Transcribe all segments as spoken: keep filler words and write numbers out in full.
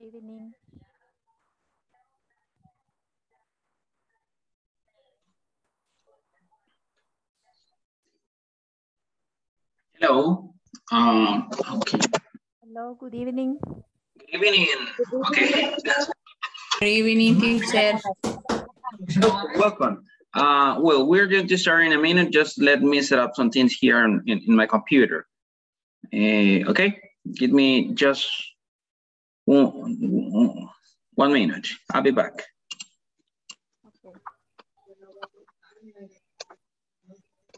Good evening. Hello. Um, okay. Hello, good evening. Good evening. Okay. Good evening, teacher. So, welcome. Uh, well, we're going to start in a minute. Just let me set up some things here in, in, in my computer. Uh, okay, give me just one, one minute. I'll be back.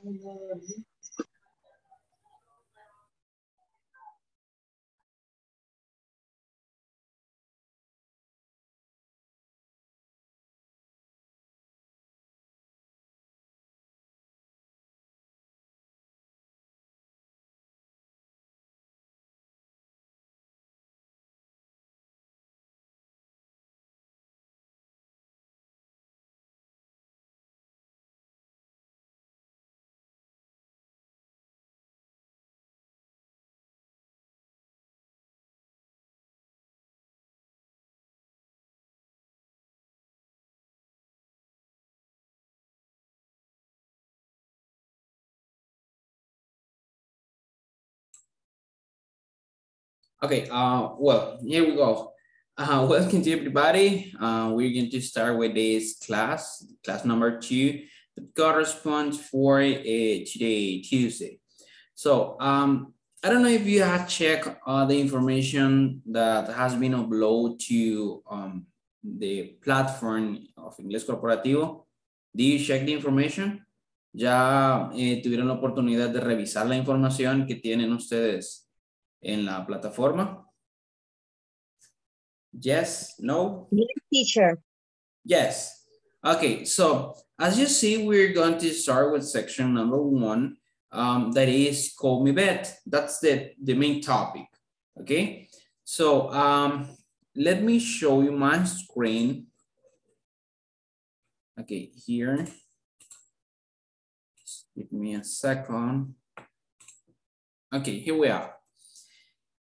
Okay. Okay, uh, well, here we go. Uh, welcome to everybody. Uh, we're going to start with this class, class number two, that corresponds for uh, today, Tuesday. So um, I don't know if you have checked uh, the information that has been uploaded to um, the platform of Inglés Corporativo. Did you check the information? Ya eh, tuvieron la oportunidad de revisar la información que tienen ustedes en la plataforma? Yes, no? Yes, teacher. Yes. Okay, so as you see, we're going to start with section number one, um, that is Call Me Beth. That's the, the main topic, okay? So um, let me show you my screen. Okay, here. Just give me a second. Okay, here we are.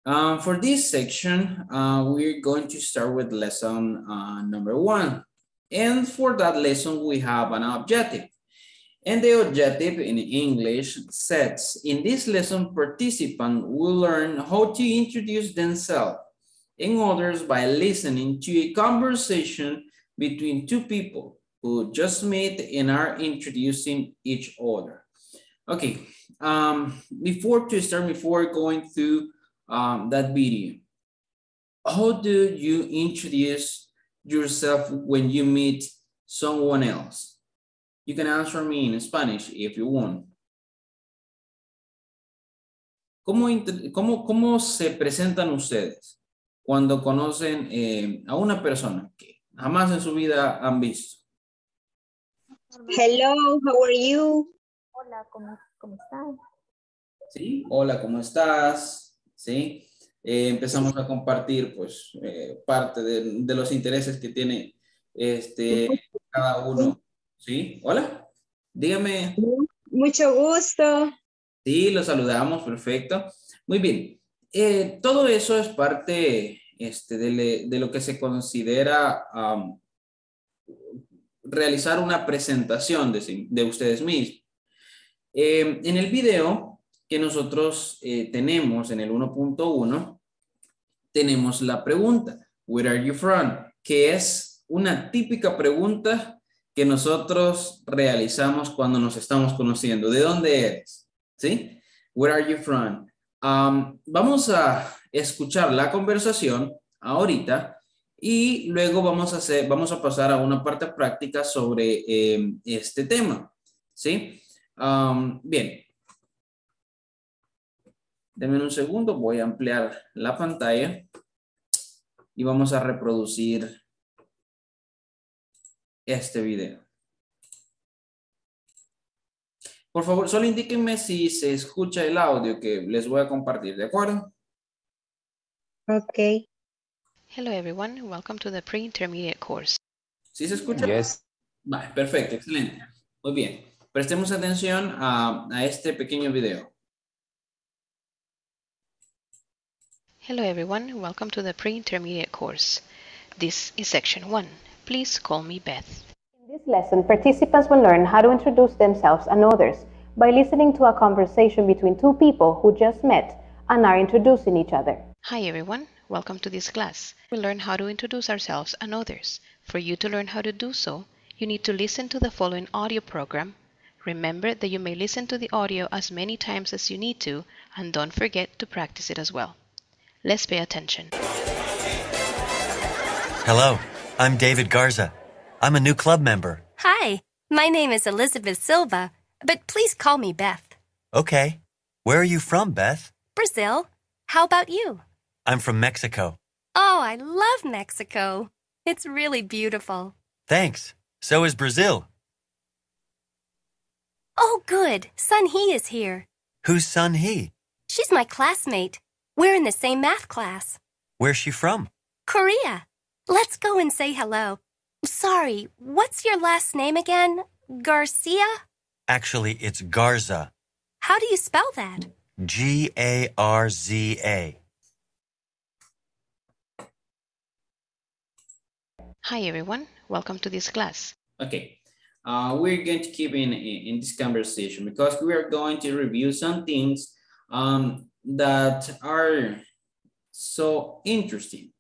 Um, for this section, uh, we're going to start with lesson uh, number one. And for that lesson, we have an objective. And the objective in English says, in this lesson, participants will learn how to introduce themselves and others by listening to a conversation between two people who just met and are introducing each other. Okay, um, before to start, before going through Um, that video. How do you introduce yourself when you meet someone else? You can answer me in Spanish if you want. ¿Cómo, cómo, cómo se presentan ustedes cuando conocen eh, a una persona que jamás en su vida han visto? Hello, how are you? Hola, ¿cómo, cómo estás? Sí, hola, ¿cómo estás? ¿Sí? Eh, empezamos a compartir pues eh, parte de, de los intereses que tiene este, cada uno. ¿Sí? Hola, dígame. Mucho gusto. Sí, lo saludamos, perfecto. Muy bien. Eh, todo eso es parte este, de, de lo que se considera um, realizar una presentación de, de ustedes mismos. Eh, en el video que nosotros eh, tenemos en el uno punto uno, tenemos la pregunta, where are you from? Que es una típica pregunta que nosotros realizamos cuando nos estamos conociendo. ¿De dónde eres? ¿Sí? Where are you from? Um, vamos a escuchar la conversación ahorita y luego vamos a, hacer, vamos a pasar a una parte práctica sobre eh, este tema. ¿Sí? Um, bien. Denme un segundo, voy a ampliar la pantalla y vamos a reproducir este video. Por favor, solo indíquenme si se escucha el audio que les voy a compartir, ¿de acuerdo? Okay. Hello everyone, welcome to the pre-intermediate course. ¿Sí se escucha? Yes. Vale, perfecto, excelente. Muy bien, prestemos atención a, a este pequeño video. Hello everyone, welcome to the pre-intermediate course. This is section one. Please call me Beth. In this lesson, participants will learn how to introduce themselves and others by listening to a conversation between two people who just met and are introducing each other. Hi everyone, welcome to this class. We'll learn how to introduce ourselves and others. For you to learn how to do so, you need to listen to the following audio program. Remember that you may listen to the audio as many times as you need to, and don't forget to practice it as well. Let's pay attention. Hello, I'm David Garza. I'm a new club member. Hi, my name is Elizabeth Silva, but please call me Beth. Okay. Where are you from, Beth? Brazil. How about you? I'm from Mexico. Oh, I love Mexico. It's really beautiful. Thanks. So is Brazil. Oh, good. Sun-hee is here. Who's Sun-hee? She's my classmate. We're in the same math class. Where's she from? Korea. Let's go and say hello. Sorry, what's your last name again? Garcia? Actually, it's Garza. How do you spell that? G A R Z A. Hi, everyone. Welcome to this class. Okay. Uh, we're going to keep in, in this conversation because we are going to review some things um, that are so interesting.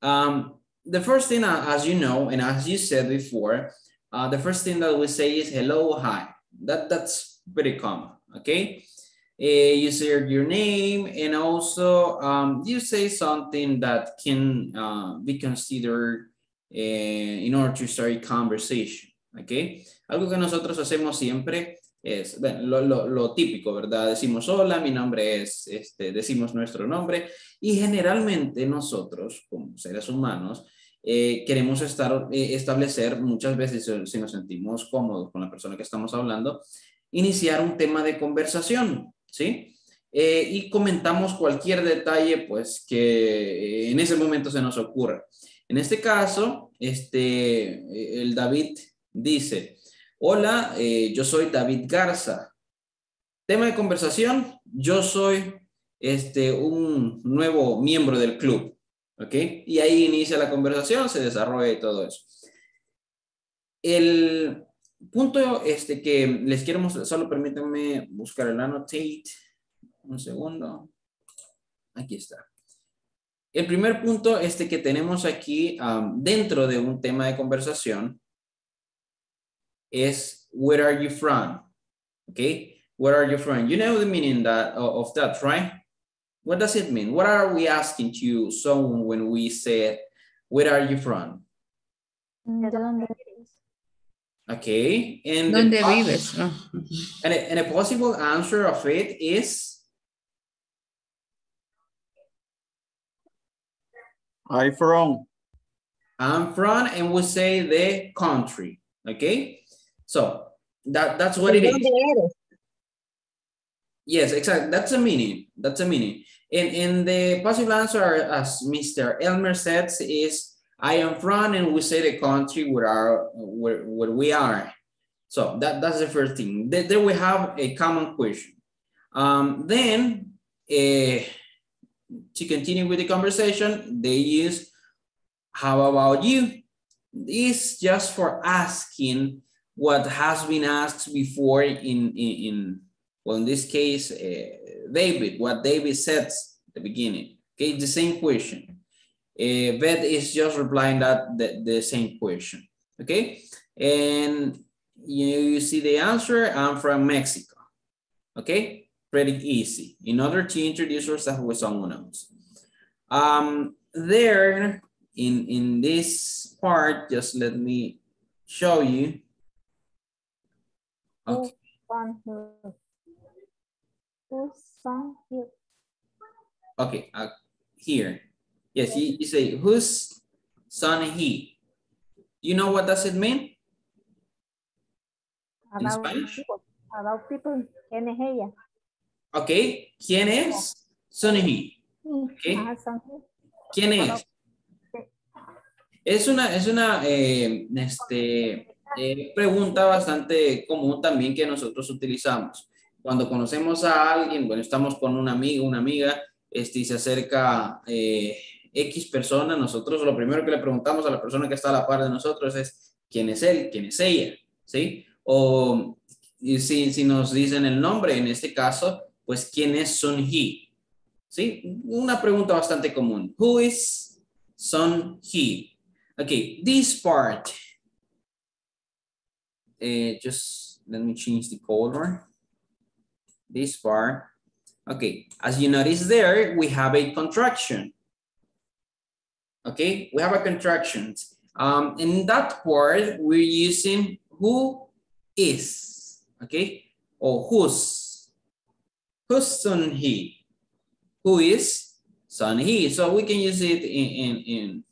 Um, the first thing, as you know, and as you said before, uh, the first thing that we say is hello, hi. That, that's pretty common, okay? Uh, you say your name, and also um, you say something that can uh, be considered uh, in order to start a conversation, okay? Algo que nosotros hacemos siempre es lo, lo, lo típico, ¿verdad? Decimos hola, mi nombre es, este, decimos nuestro nombre, y generalmente nosotros, como seres humanos, eh, queremos estar, eh, establecer muchas veces, si nos sentimos cómodos con la persona que estamos hablando, iniciar un tema de conversación, ¿sí? Eh, y comentamos cualquier detalle, pues, que en ese momento se nos ocurra. En este caso, este, el David dice... Hola, eh, yo soy David Garza. Tema de conversación, yo soy este, un nuevo miembro del club, ¿ok? Y ahí inicia la conversación, se desarrolla y todo eso. El punto este, que les quiero mostrar, solo permítanme buscar el annotate, un segundo, aquí está. El primer punto este, que tenemos aquí um, dentro de un tema de conversación is where are you from? Okay, where are you from? You know the meaning that of that, right? What does it mean? What are we asking to you someone when we say, where are you from? Okay, and the, vives? And, a, and a possible answer of it is? I'm from. I'm from, and we say the country, okay? So that, that's what it is. Yes, exactly. That's a meaning. That's a meaning. And, and the possible answer, as Mister Elmer says, is I am from, and we say the country where, our, where, where we are. So that, that's the first thing. Then we have a common question. Um, then uh, to continue with the conversation, they use, how about you? This just for asking what has been asked before in, in, in well, in this case, uh, David, what David says at the beginning. Okay, it's the same question. Uh, Beth is just replying that the, the same question, okay? And you, you see the answer, I'm from Mexico, okay? Pretty easy, in order to introduce yourself with someone else. Um, there, in, in this part, just let me show you. Okay. Okay, uh, here. Yes, you, you say, whose son he? You know what does it mean? In about Spanish? People. About people. ¿Quién es ella? Okay, ¿quién es? Son he. Okay. ¿Quién es? Es una, es una, eh, este... Eh, pregunta bastante común también que nosotros utilizamos. Cuando conocemos a alguien, bueno, estamos con un amigo, una amiga, este, y se acerca eh, X persona, nosotros lo primero que le preguntamos a la persona que está a la par de nosotros es ¿quién es él? ¿Quién es ella? ¿Sí? O y si, si nos dicen el nombre, en este caso, pues ¿quién es Sun-hee? ¿Sí? Una pregunta bastante común. Who is Sun-hee? Okay, this part. Uh, just let me change the color. This part. Okay, as you notice there, we have a contraction. Okay, we have a contraction. Um, in that part, we're using who is, okay, or who's. Who's Sun-hee? Who is Sun-hee? So we can use it in, in, in,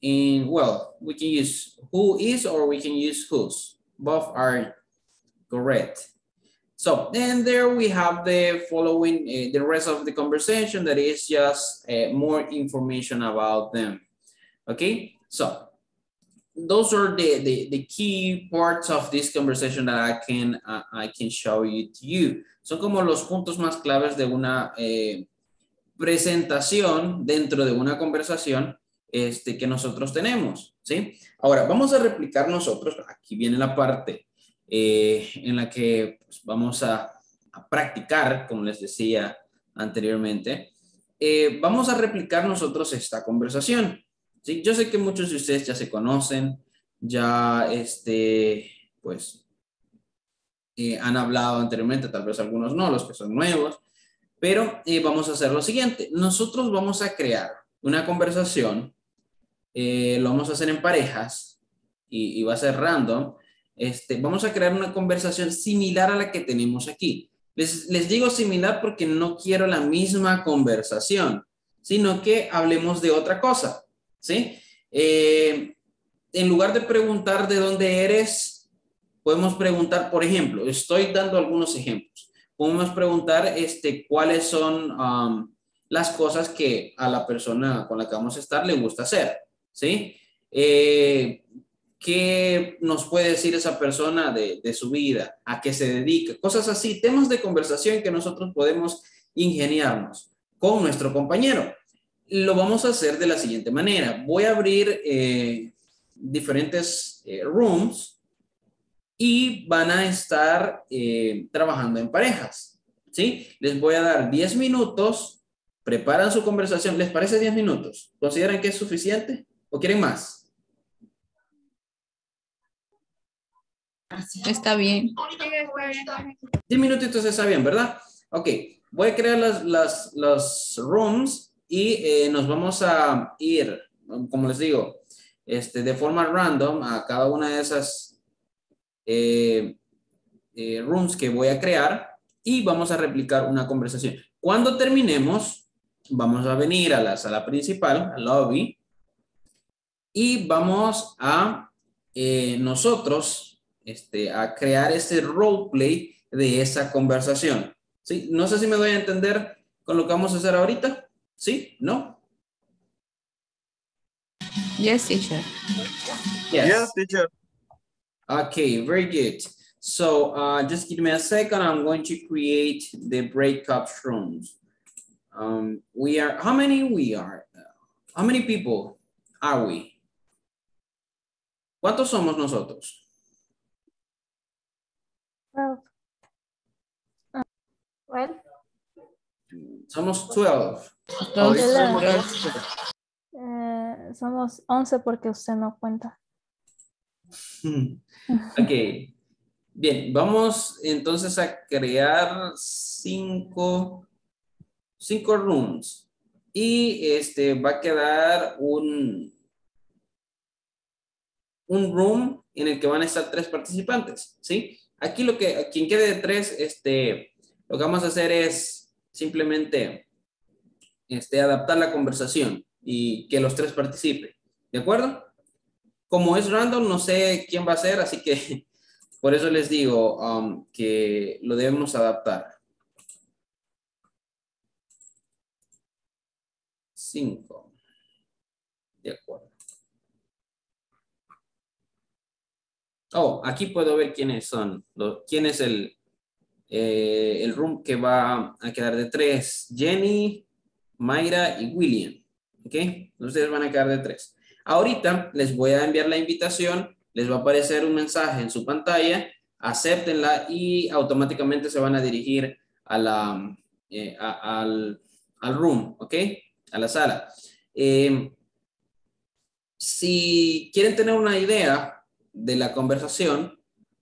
in, well, we can use who is or we can use who's. Both are correct. So then there we have the following, uh, the rest of the conversation that is just uh, more information about them. Okay, so those are the, the, the key parts of this conversation that I can, uh, I can show you to you. Son como los puntos más claves de una eh, presentación dentro de una conversación este, que nosotros tenemos, ¿sí? Ahora, vamos a replicar nosotros, aquí viene la parte Eh, en la que pues, vamos a, a practicar, como les decía anteriormente, eh, vamos a replicar nosotros esta conversación. ¿Sí? Yo sé que muchos de ustedes ya se conocen, ya este, pues, eh, han hablado anteriormente, tal vez algunos no, los que son nuevos, pero eh, vamos a hacer lo siguiente. Nosotros vamos a crear una conversación, eh, lo vamos a hacer en parejas y, y va a ser random. Este, vamos a crear una conversación similar a la que tenemos aquí. Les, les digo similar porque no quiero la misma conversación, sino que hablemos de otra cosa, ¿sí? Eh, en lugar de preguntar de dónde eres, podemos preguntar, por ejemplo, estoy dando algunos ejemplos. Podemos preguntar este, cuáles son um, las cosas que a la persona con la que vamos a estar le gusta hacer, ¿sí? Eh... ¿Qué nos puede decir esa persona de, de su vida? ¿A qué se dedica? Cosas así, temas de conversación que nosotros podemos ingeniarnos con nuestro compañero. Lo vamos a hacer de la siguiente manera. Voy a abrir eh, diferentes eh, rooms y van a estar eh, trabajando en parejas, ¿sí? Les voy a dar diez minutos, preparan su conversación. ¿Les parece diez minutos? ¿Consideran que es suficiente o quieren más? Está bien. diez minutitos está bien, ¿verdad? Ok, voy a crear las, las, las rooms y eh, nos vamos a ir, como les digo, este, de forma random a cada una de esas eh, eh, rooms que voy a crear y vamos a replicar una conversación. Cuando terminemos, vamos a venir a la sala principal, al lobby, y vamos a eh, nosotros... Este, a crear ese roleplay de esa conversación. ¿Sí? No sé si me doy a entender con lo que vamos a hacer ahorita. ¿Sí? ¿No? Yes, teacher. Yes, yes teacher. Okay, very good. So, uh, just give me a second. I'm going to create the breakup rooms. Um, we are, how many we are? How many people are we? ¿Cuántos somos nosotros? Well, uh, well, somos twelve. Uh, somos once porque usted no cuenta. Ok, bien, vamos entonces a crear cinco, cinco rooms y este va a quedar un, un room en el que van a estar tres participantes, ¿sí? Aquí lo que, quien quede de tres, este, lo que vamos a hacer es simplemente este, adaptar la conversación y que los tres participen, ¿de acuerdo? Como es random, no sé quién va a ser, así que por eso les digo um, que lo debemos adaptar. Cinco. De acuerdo. Oh, aquí puedo ver quiénes son, lo, quién es el, eh, el room que va a quedar de tres, Jenny, Mayra y William. ¿Ok? Ustedes van a quedar de tres. Ahorita les voy a enviar la invitación, les va a aparecer un mensaje en su pantalla, acéptenla y automáticamente se van a dirigir a la, eh, a, al, al room, ¿ok? A la sala. Eh, si quieren tener una idea de la conversación,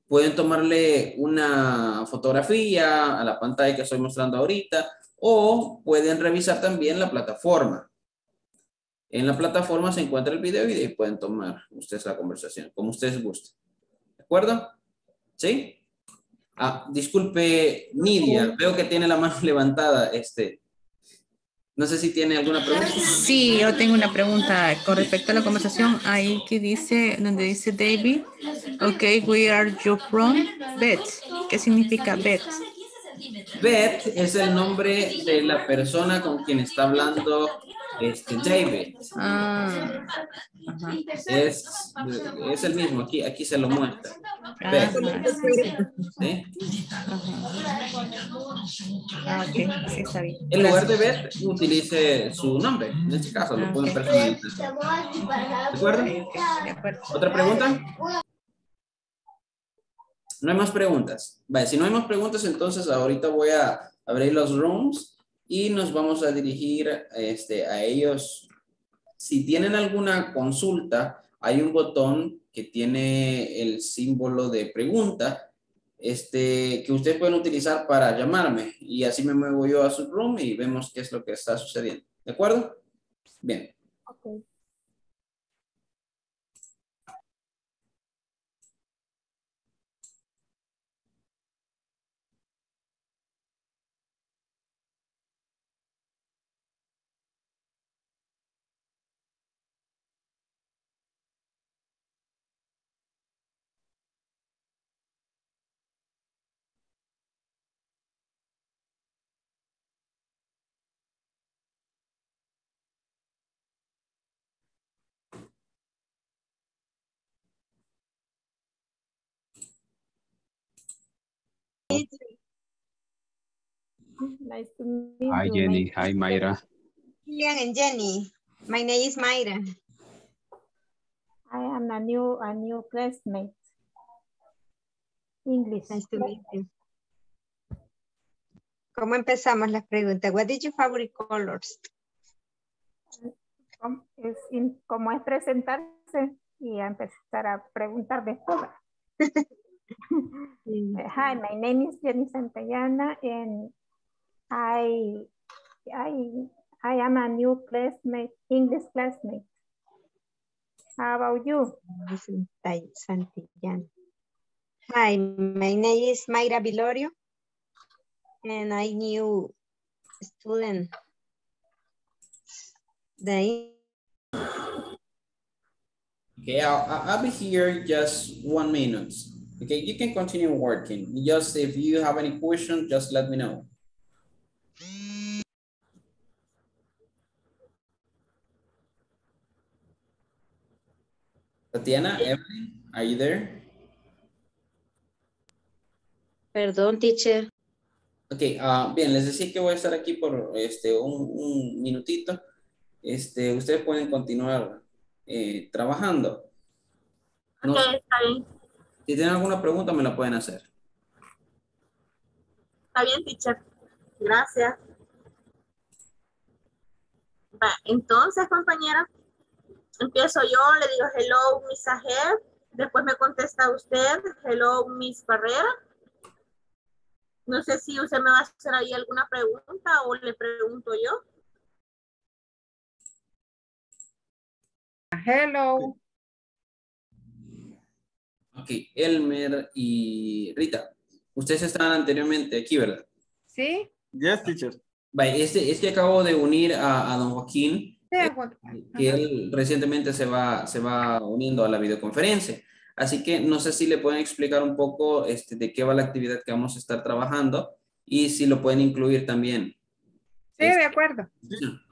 pueden tomarle una fotografía a la pantalla que estoy mostrando ahorita o pueden revisar también la plataforma. En la plataforma se encuentra el video y de ahí pueden tomar ustedes la conversación, como ustedes gusten. ¿De acuerdo? ¿Sí? Ah, disculpe, Nidia, veo que tiene la mano levantada. Este, no sé si tiene alguna pregunta. Sí, yo tengo una pregunta con respecto a la conversación. Ahí que dice, donde dice David, ok, where are you from? Beth. ¿Qué significa Beth? Beth es el nombre de la persona con quien está hablando este David. Ah, es, es el mismo, aquí, aquí se lo muestra. Ah, ¿sí? Ah, okay. Sí, está bien. En lugar de Beth, utilice su nombre. En este caso, lo pueden personalizar. ¿De acuerdo? De acuerdo. ¿Otra pregunta? No hay más preguntas. Vale, si no hay más preguntas, entonces ahorita voy a abrir los rooms y nos vamos a dirigir este, a ellos. Si tienen alguna consulta, hay un botón que tiene el símbolo de pregunta este, que ustedes pueden utilizar para llamarme. Y así me muevo yo a su room y vemos qué es lo que está sucediendo. ¿De acuerdo? Bien. Ok. Nice to meet you. Hi, Jenny. Hi, Mayra. William and Jenny. My name is Mayra. I am a new, a new classmate. English. Nice to meet you. ¿Cómo empezamos las preguntas? What did you favorite colors? Como es presentarse y empezar a preguntar de todo. Hi, my name is Jenny Santayana and I, I, I am a new classmate, English classmate. How about you? Santayana. Hi, my name is Mayra Vilorio and I new student. The okay, I'll, I'll be here just one minute. Okay, you can continue working. Just if you have any questions, just let me know. Tatiana, Evelyn, are you there? Perdón, teacher. Okay, uh, bien, les decía que voy a estar aquí por este, un, un minutito. Este, ustedes pueden continuar eh, trabajando. No, okay, está bien. Si tienen alguna pregunta, me la pueden hacer. Está bien, teacher. Gracias. Va, entonces, compañera, empiezo yo, le digo hello, Miss Aher. Después me contesta usted, hello, Miss Barrera. No sé si usted me va a hacer ahí alguna pregunta o le pregunto yo. Hello. Ok, Elmer y Rita, ustedes estaban anteriormente aquí, ¿verdad? Sí. Yes, teacher. Bye. Este, este acabo de unir a, a don Joaquín, sí, eh, que él recientemente se va, se va uniendo a la videoconferencia. Así que no sé si le pueden explicar un poco este, de qué va la actividad que vamos a estar trabajando y si lo pueden incluir también. Sí, este. De acuerdo.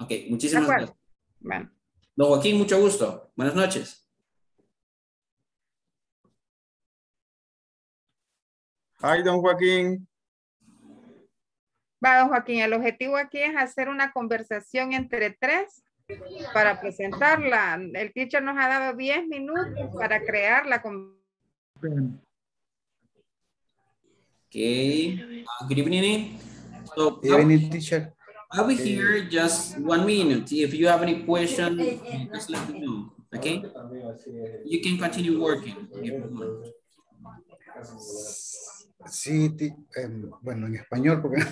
Ok, muchísimas gracias. Bueno. Don Joaquín, mucho gusto. Buenas noches. Hi, don Joaquín. Va, don Joaquín, el objetivo aquí es hacer una conversación entre tres para presentarla. El teacher nos ha dado diez minutos para crear la conversación. Okay. Uh, good evening. So, good evening, teacher. I'll be here just one minute. If you have any questions, just let me know. Okay? You can continue working if you want. Sí, um, bueno, en español. Porque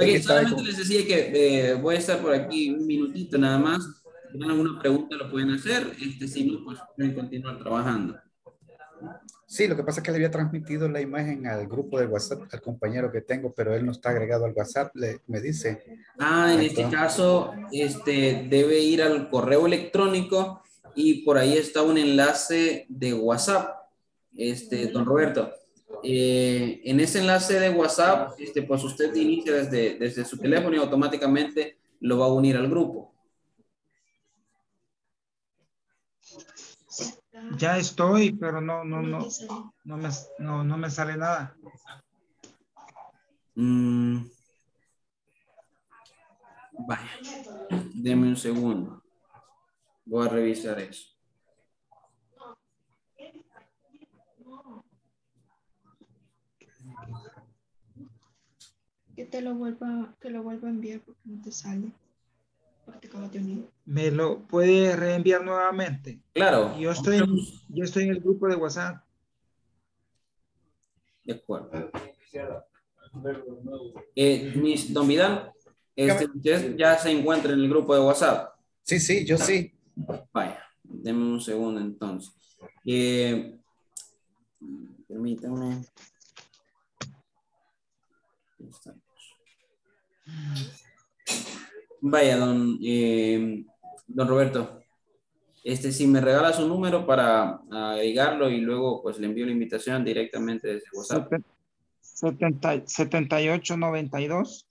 okay, solamente con... les decía que eh, voy a estar por aquí un minutito nada más. Si tienen alguna pregunta lo pueden hacer. Este, si no, pues pueden continuar trabajando. Sí, lo que pasa es que le había transmitido la imagen al grupo de WhatsApp, al compañero que tengo, pero él no está agregado al WhatsApp, le, me dice. Ah, en entonces, este caso, este, debe ir al correo electrónico y por ahí está un enlace de WhatsApp, este, don Roberto. Eh, en ese enlace de WhatsApp, este, pues usted inicia desde, desde su teléfono y automáticamente lo va a unir al grupo. Ya estoy, pero no, no, no, no me, no, no me sale nada. Mm. Vaya, deme un segundo. Voy a revisar eso. Que te lo vuelva, que lo vuelva a enviar porque no te sale. ¿Me lo puede reenviar nuevamente? Claro. Yo estoy, yo estoy en el grupo de WhatsApp. De acuerdo. Eh, mis, don Vidal, este, ¿usted ya se encuentra en el grupo de WhatsApp? Sí, sí, yo sí. Vaya, denme un segundo entonces. Eh, permítame. Vaya, don, eh, don Roberto, este, si me regala su número para agregarlo y luego pues le envío la invitación directamente desde WhatsApp. setenta y ocho noventa y dos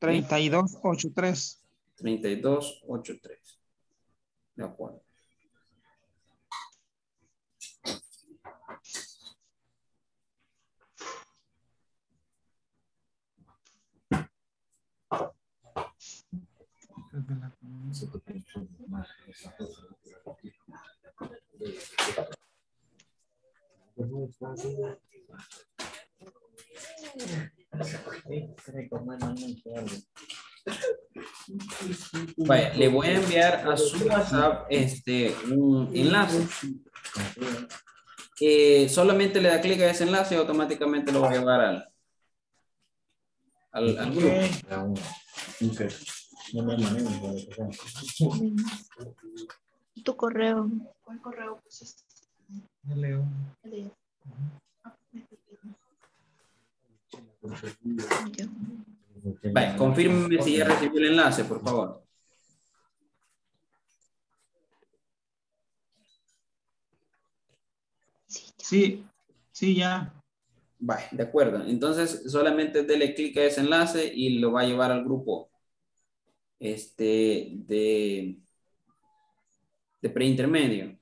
treinta y dos ochenta y tres. treinta y dos ochenta y tres. De acuerdo. Vale, le voy a enviar a su WhatsApp este un enlace. Eh, solamente le da clic a ese enlace y automáticamente lo va a llevar al al, al grupo. Okay. Tu correo. ¿Cuál correo pusiste? Leo. Vale, confírmeme si ya recibió el enlace, por favor. Sí, sí, ya. Vale, de acuerdo. Entonces, solamente dele clic a ese enlace y lo va a llevar al grupo. Este de, de preintermedio.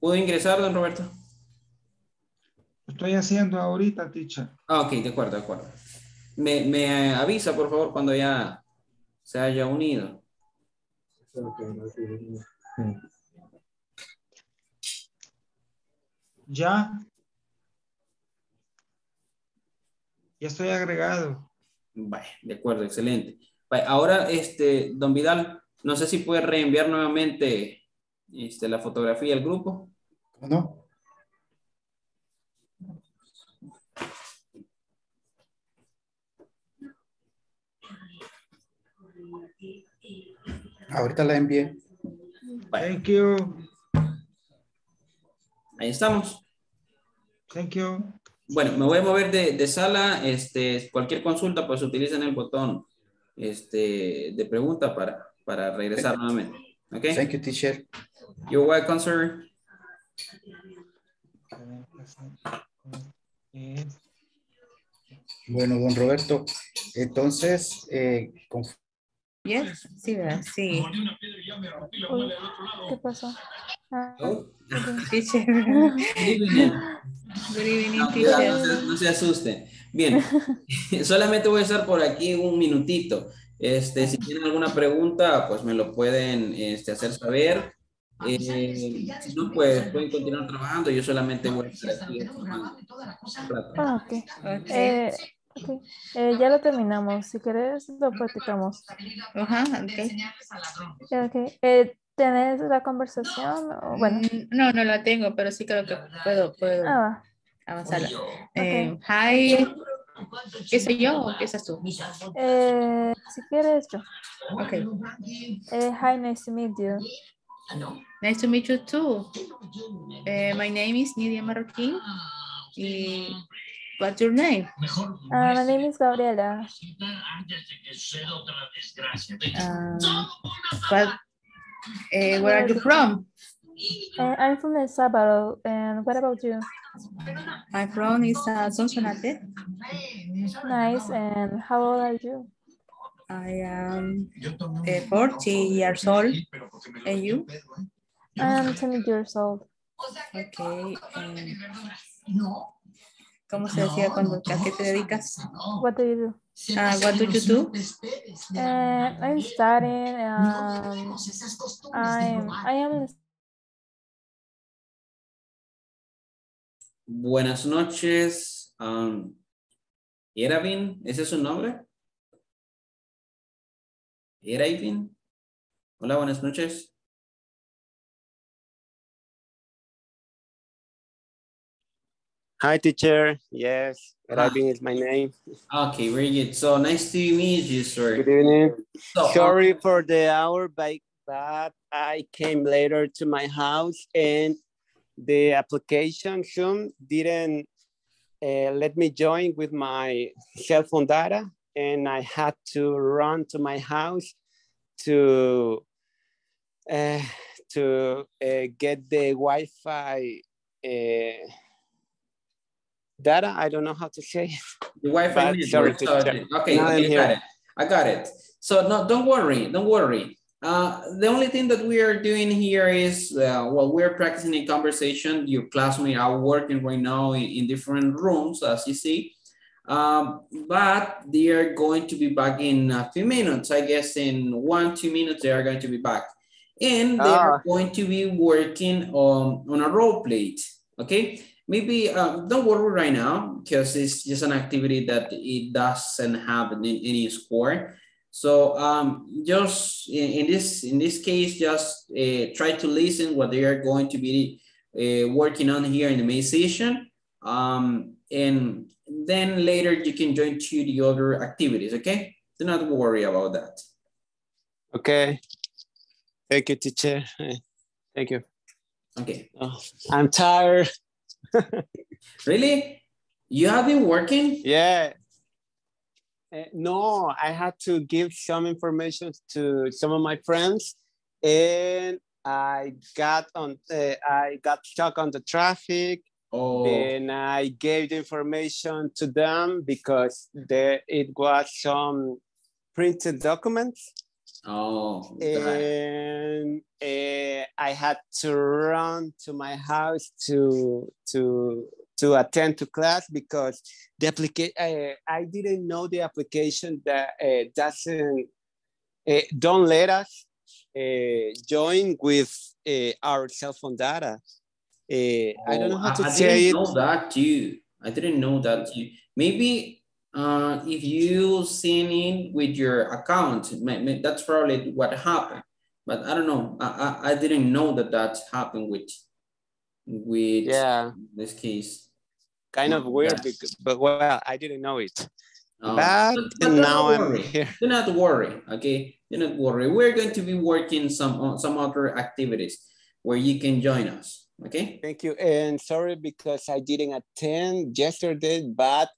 ¿Puedo ingresar, don Roberto? Estoy haciendo ahorita, teacher. Ah, ok, de acuerdo, de acuerdo. Me, me avisa, por favor, cuando ya se haya unido. Ya. Ya estoy agregado. Vale, de acuerdo, excelente. Vale, ahora, este, don Vidal, no sé si puede reenviar nuevamente este, la fotografía al grupo. No. Ahorita la envié. Thank you. Ahí estamos. Thank you. Bueno, me voy a mover de, de sala. Este, cualquier consulta, pues utilicen el botón este, de pregunta para, para regresar nuevamente. Okay. Thank you, teacher. You're welcome, sir. Bueno, don Roberto, entonces, eh, con... yes. Sí, ¿verdad? Sí. ¿Qué pasó? Ah, oh. Teacher. Good evening, no, teacher. No se, no se asusten. Bien, solamente voy a estar por aquí un minutito. Este, si tienen alguna pregunta, pues me lo pueden este, hacer saber. Eh, si no, pues pueden continuar trabajando. Yo solamente voy a estar aquí. Ah, ok. Eh, okay. Eh, ya lo terminamos. Si quieres, lo practicamos. Ajá, uh-huh, ok. okay. Eh, ¿Tenés la conversación? O, bueno. No, no la tengo, pero sí creo que puedo, puedo ah, avanzarla. Okay. Eh, hi. ¿Qué soy yo o qué estás tú? Eh, si quieres, yo. Ok. Eh, hi, nice to meet you. Nice to meet you too. Uh, my name is Nidia Marroquín. Y what's your name? Uh, my name is Gabriela. Uh, but, uh, where are you from? Uh, I'm from El Salvador. And what about you? My phone is uh, Sonsonate. Nice. And how old are you? I am uh, forty years old. And you? I'm twenty years old. Okay. Um, ¿Cómo se decía cuando a qué te dedicas? What do you do? Uh, what do you do? Uh, I'm studying. Um, I'm, I am. Buenas noches. Um, Ervin, ¿ese es su nombre? Ervin. Hola, buenas noches. Hi, teacher. Yes, Ervin ah. is my name. Okay, very good. So nice to meet you, sir. Good evening. So, Sorry okay. for the hour, but I came later to my house and the application Zoom didn't uh, let me join with my cell phone data, and I had to run to my house to uh, to uh, get the Wi-Fi. Uh, Data, I don't know how to say it. The Wi-Fi network. Okay, okay, I got it. I got it. So no, don't worry, don't worry. Uh, the only thing that we are doing here is, uh, well, we're practicing a conversation. Your classmates are working right now in, in different rooms, as you see. Um, but they are going to be back in a few minutes. I guess in one, two minutes, they are going to be back. And they ah. are going to be working on, on a role plate, okay? Maybe uh, don't worry right now because it's just an activity that it doesn't have any, any score. So um, just in, in this in this case, just uh, try to listen what they are going to be uh, working on here in the main session, um, and then later you can join to the other activities. Okay, do not worry about that. Okay. Thank you, teacher. Thank you. Okay. Oh, I'm tired. Really? You have been working? Yeah. Uh, no, I had to give some information to some of my friends, and I got on. Uh, I got stuck on the traffic, oh. and I gave the information to them because there it was some printed documents. Oh. And uh, I had to run to my house to to to attend to class because the application uh, I didn't know the application that uh, doesn't uh, don't let us uh, join with uh, our cell phone data. Uh, oh, I don't know how to I say it. I didn't know that too. I didn't know that too. Maybe. Uh, if you sign in with your account, that's probably what happened. But I don't know. I, I, I didn't know that that happened with with yeah. this case. Kind of weird, yes. because, but well, I didn't know it. Um, but but now I'm here. Do not worry, okay? Do not worry. We're going to be working some some other activities where you can join us, okay? Thank you. And sorry because I didn't attend yesterday, but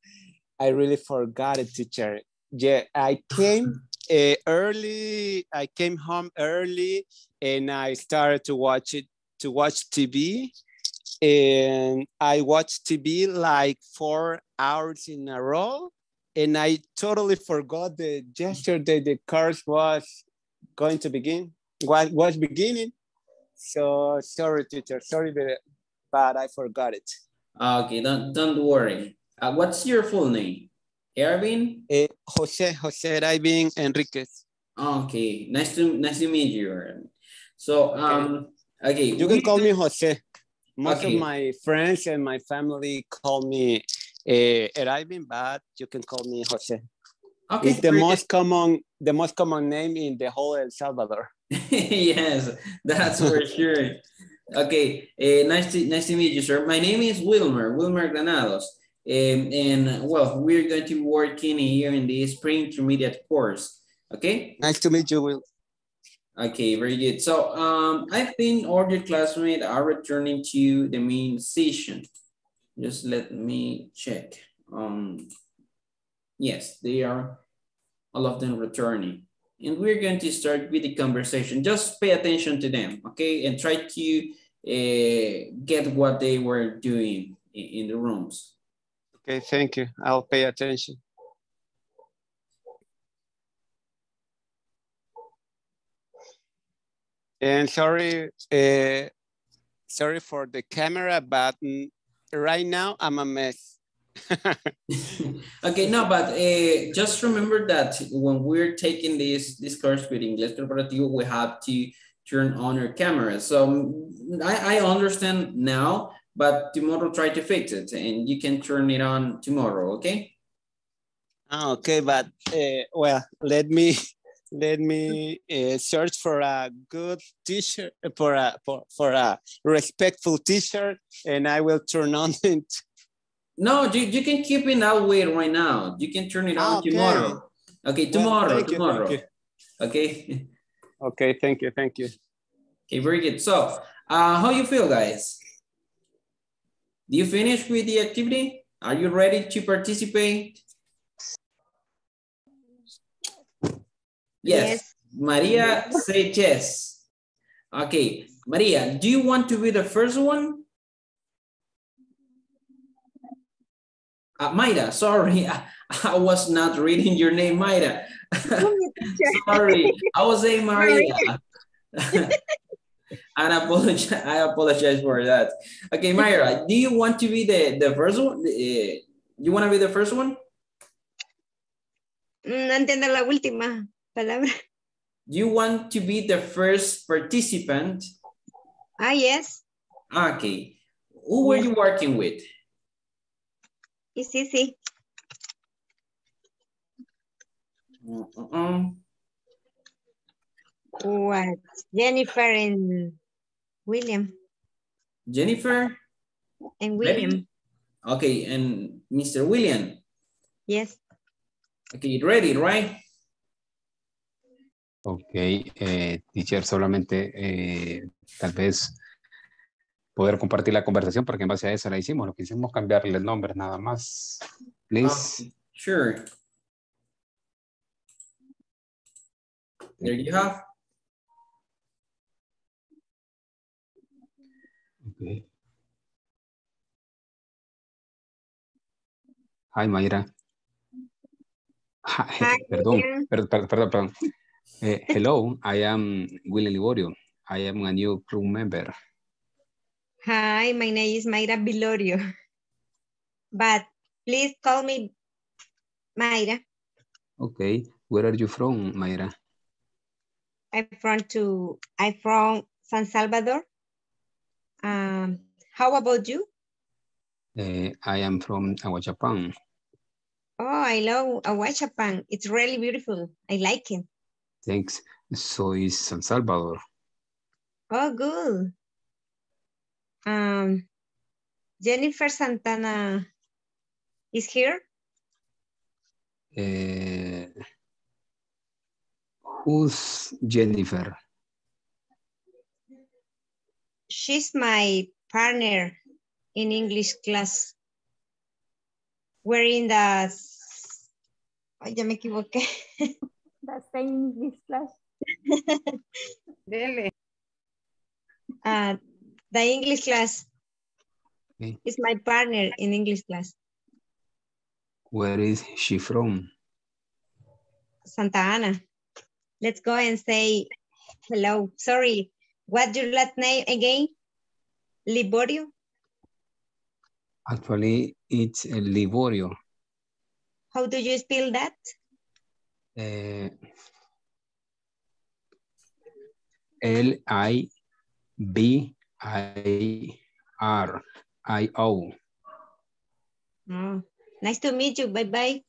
I really forgot it, teacher. Yeah, I came uh, early. I came home early, uh, and I started to watch it, to watch T V. And I watched T V like four hours in a row. And I totally forgot that yesterday the course was going to begin, was, was beginning. So sorry, teacher, sorry, but, but I forgot it. Okay, don't, don't worry. Uh, what's your full name? Ervin? Uh, Jose, Jose Ervin Enriquez. Okay, nice to, nice to meet you, Ervin. So, um, okay. You can call me Jose. Most okay. of my friends and my family call me uh, Ervin, but you can call me Jose. Okay. It's the most common, the most common name in the whole El Salvador. Yes, that's for sure. Okay, uh, nice to nice to meet you, sir. My name is Wilmer, Wilmer Granados. Um, and well, we're going to be working here in the spring intermediate course. Okay. Nice to meet you, Will. Okay, very good. So um, I've been all your classmates are returning to the main session. Just let me check. Um, yes, they are all of them returning. And we're going to start with the conversation. Just pay attention to them, okay? And try to uh, get what they were doing in, in the rooms. Okay, thank you. I'll pay attention. And sorry, uh, sorry for the camera, but right now I'm a mess. Okay, no, but uh, just remember that when we're taking this, this course with Inglés Corporativo, we have to turn on our camera. So I, I understand now, but tomorrow try to fix it and you can turn it on tomorrow, okay? Okay, but uh, well, let me let me uh, search for a good t-shirt, for a, for, for a respectful t-shirt, and I will turn on it. No, you, you can keep it that way right now. You can turn it on okay. tomorrow. Okay, tomorrow, well, tomorrow. You, you. Okay. Okay, thank you, thank you. Okay, very good. So, uh, how you feel, guys? Do you finish with the activity? Are you ready to participate? Yes, yes. Maria said yes. Okay, Maria, do you want to be the first one? Uh, Mayra, sorry, I, I was not reading your name, Mayra. Sorry, I was saying Maria. And I apologize, I apologize for that. Okay, Mayra, do you want to be the, the first one? Uh, you want to be the first one? No entiendo la última palabra. You want to be the first participant? Ah, yes. Okay. Who were you working with? It's easy. Uh-uh. What? Jennifer and William. Jennifer? And William. Ready? Okay, and Mister William? Yes. Okay, you ready, right? Okay, eh, teacher, solamente eh, tal vez poder compartir la conversación porque en base a eso la hicimos. Lo que hicimos cambiarle el nombre, nada más. Please. Okay, sure. There you have. Okay. Hi, Mayra. Hi, perdón, perdón, perdón, perdón, perdón. Uh, hello, I am William Liborio. I am a new crew member. Hi, my name is Mayra Vilorio. But please call me Mayra. Okay, where are you from, Mayra? I'm from to I'm from San Salvador. Um, how about you? Uh, I am from Aguachapan. Oh, I love Aguachapan. It's really beautiful. I like it. Thanks. So is San Salvador. Oh, good. Um, Jennifer Santana is here. Uh, who's Jennifer? She's my partner in English class. We're in the... Oh, ya me equivoqué. The same English class. Dele. Uh, the English class okay. is my partner in English class. Where is she from? Santa Ana. Let's go and say hello. Sorry, what's your last name again? Liborio? Actually, it's Liborio. How do you spell that? Uh, L I B I R I O. Oh, nice to meet you. Bye-bye.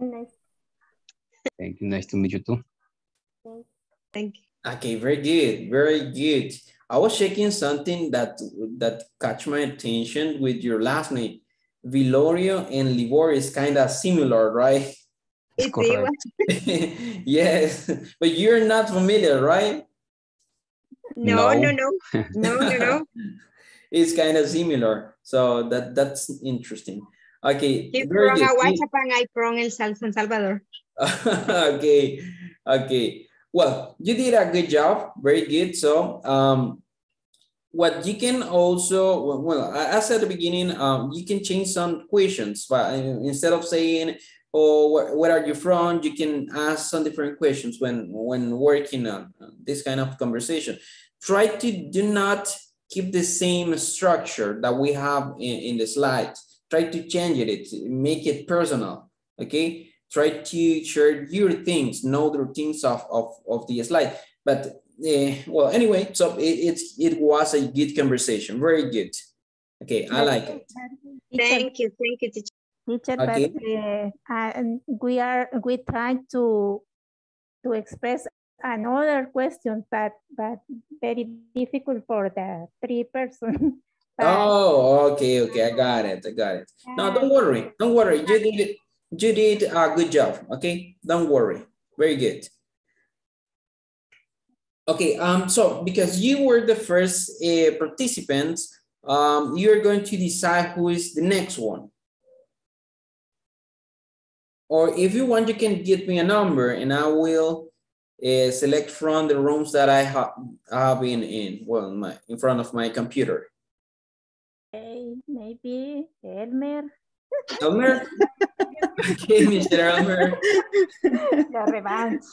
Nice. Thank you. Nice to meet you too. Thank you. Okay, very good. Very good. I was checking something that, that catch my attention with your last name. Vilorio and Liborio is kind of similar, right? It's correct. Yes, but you're not familiar, right? No, no, no, no, no, no. no. It's kind of similar, so that, that's interesting. Okay. He's from Aguachapan, I'm from El San Salvador. Okay, okay. Well, you did a good job, very good. So, um, what you can also, well, as at the beginning, um, you can change some questions, but instead of saying, oh, wh where are you from, you can ask some different questions when, when working on this kind of conversation. Try to do not keep the same structure that we have in, in the slides. Try to change it, it, make it personal, okay? Try to share your things, know the things of, of, of the slide. But, uh, well, anyway, so it, it's, it was a good conversation. Very good. Okay, I like it. Thank you. Thank you, teacher. Teacher, okay. But uh, we are, we try to, to express another question, but, but very difficult for the three person. But, oh, okay, okay, I got it, I got it. Uh, no, don't worry, don't worry, you did it. You did a good job, okay? Don't worry. Very good. Okay, um, so because you were the first uh, participant, um, you're going to decide who is the next one. Or if you want, you can give me a number and I will uh, select from the rooms that I ha have been in, well, my, in front of my computer. Okay, maybe Elmer. Elmer? Okay, Mister Elmer. The revenge.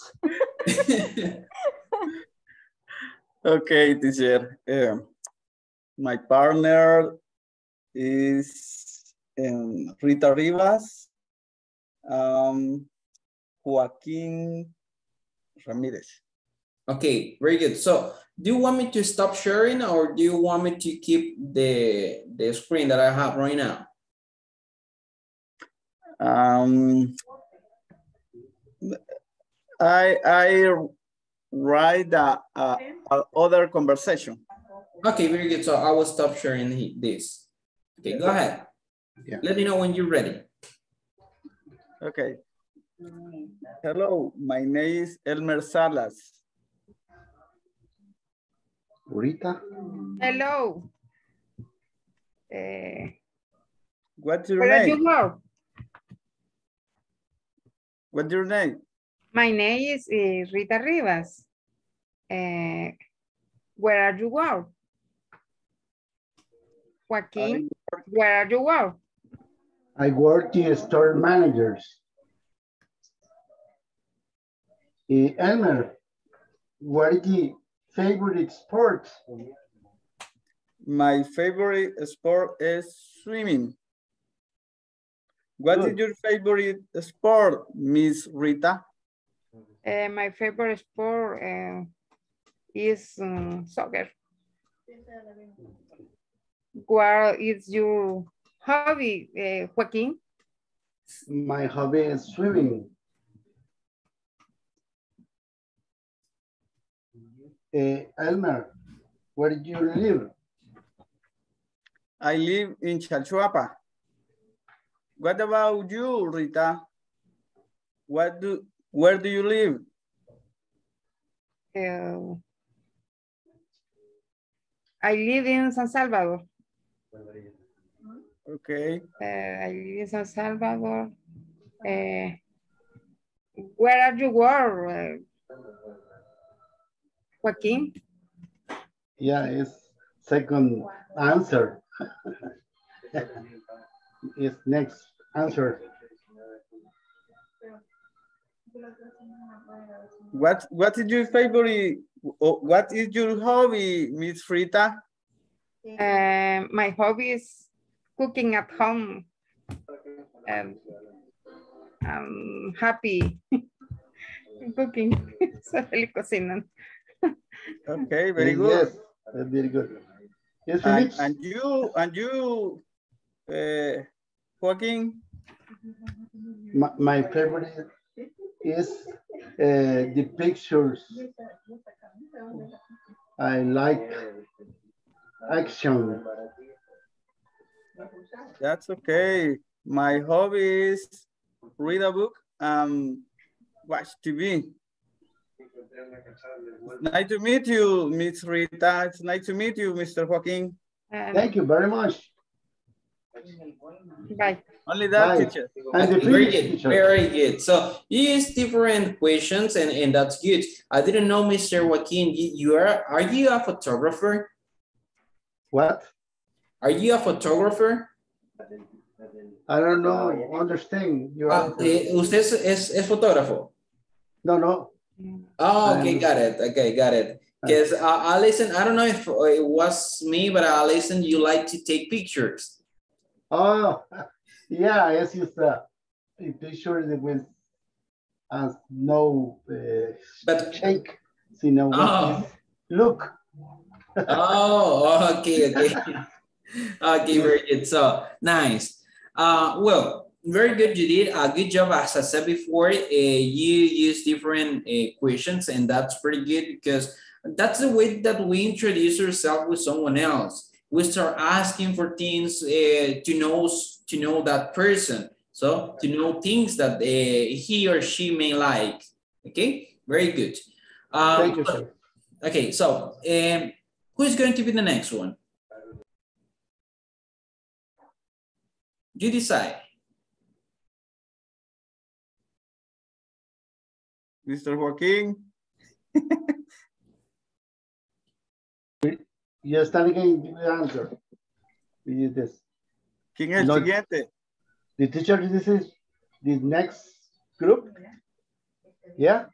Okay, teacher. Um, my partner is um, Rita Rivas, um, Joaquin Ramirez. Okay, very good. So, do you want me to stop sharing or do you want me to keep the, the screen that I have right now? Um, I I write a, a, a other conversation. Okay, very good. So I will stop sharing this. Okay, go ahead. Yeah. Let me know when you're ready. Okay. Hello, my name is Elmer Salas. Rita. Hello. Uh, What's your where name? You What's your name? My name is uh, Rita Rivas. Uh, where are you from? Joaquin, where are you from? I work in store managers. Uh, Elmer, what is your favorite sport? My favorite sport is swimming. What Good. Is your favorite sport, Miss Rita? Uh, my favorite sport uh, is um, soccer. What is your hobby, uh, Joaquin? My hobby is swimming. Uh, Elmer, where do you live? I live in Chalchuapa. What about you, Rita? What do, where do you live? Uh, I live in San Salvador. Okay. Uh, I live in San Salvador. Uh, where are you, uh, Joaquin? Yeah, it's second answer. It's next answer. What What is your favorite? What is your hobby, Miss Frita? Uh, my hobby is cooking at home. Um, I'm happy cooking. Okay, very good. Yes, very good. Yes, and, and you, and you, uh, Joaquin? My, my favorite is uh, the pictures. I like action. That's okay. My hobby is read a book and watch T V. Nice to meet you, Miss Rita. It's nice to meet you, Mister Joaquin. Um, Thank you very much. Bye. Only that, Bye. teacher. Very good. Very good. So you use different questions, and, and that's good. I didn't know, Mister Joaquin, you are, are you a photographer? What? Are you a photographer? I don't know. Understand. You are. Ah, eh, ¿Usted es, es, es fotógrafo? No, no. Oh, okay, got it. Okay, got it. Because uh, I listen, I don't know if it was me, but I listen, you like to take pictures. Oh, yeah, it's just a picture with uh, no uh, but, shake. So, you know, oh. Look. Oh, okay, okay. Okay, very good. So, nice. Uh, well. Very good, you did a good job. As I said before, uh, you use different uh, questions, and that's pretty good because that's the way that we introduce ourselves with someone else. We start asking for things uh, to know to know that person, so to know things that uh, he or she may like. Okay, very good. Um, Thank you, sir. Okay, so um, who's going to be the next one? You decide. Mister Joaquin. Ya está bien el answer. ¿Quién es el siguiente? The teacher, this is the next group. Yeah.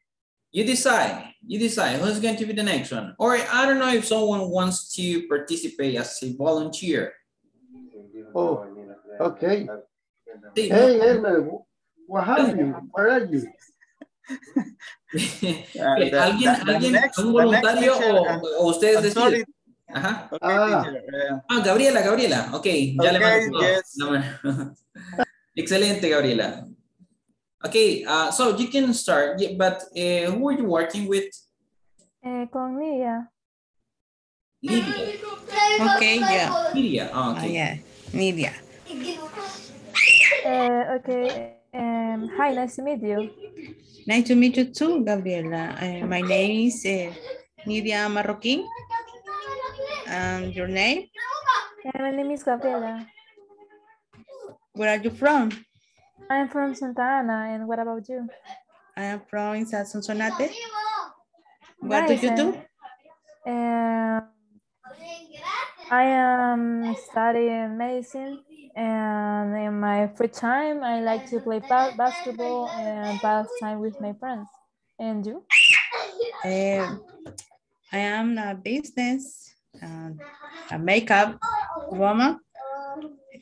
You decide. You decide who's going to be the next one. Or I don't know if someone wants to participate as a volunteer. Oh, okay. Hey, Elmer, what happened? Where are you? ¿Alguien, alguien, un voluntario o, o ustedes deciden? Ajá. Okay, ah. Uh, ah, Gabriela, Gabriela. Ok, ya okay, le mando. Yes. No, excelente, Gabriela. Ok, uh, so you can start, yeah, but uh, who are you working with? Eh, con Lidia. Lidia. Ok, yeah. Lidia, oh, okay. Oh, yeah. Nidia. Uh, ok. Um, hi, nice to meet you. Nice to meet you too, Gabriela. Uh, my name is uh, Nidia Marroquín. And your name? Yeah, my name is Gabriela. Where are you from? I'm from Santa Ana. And what about you? I am from Sonsonate. What nice. do you do? Uh, I am studying medicine. And in my free time, I like to play ba basketball and pass time with my friends. And you? Uh, I am a business, uh, a makeup woman,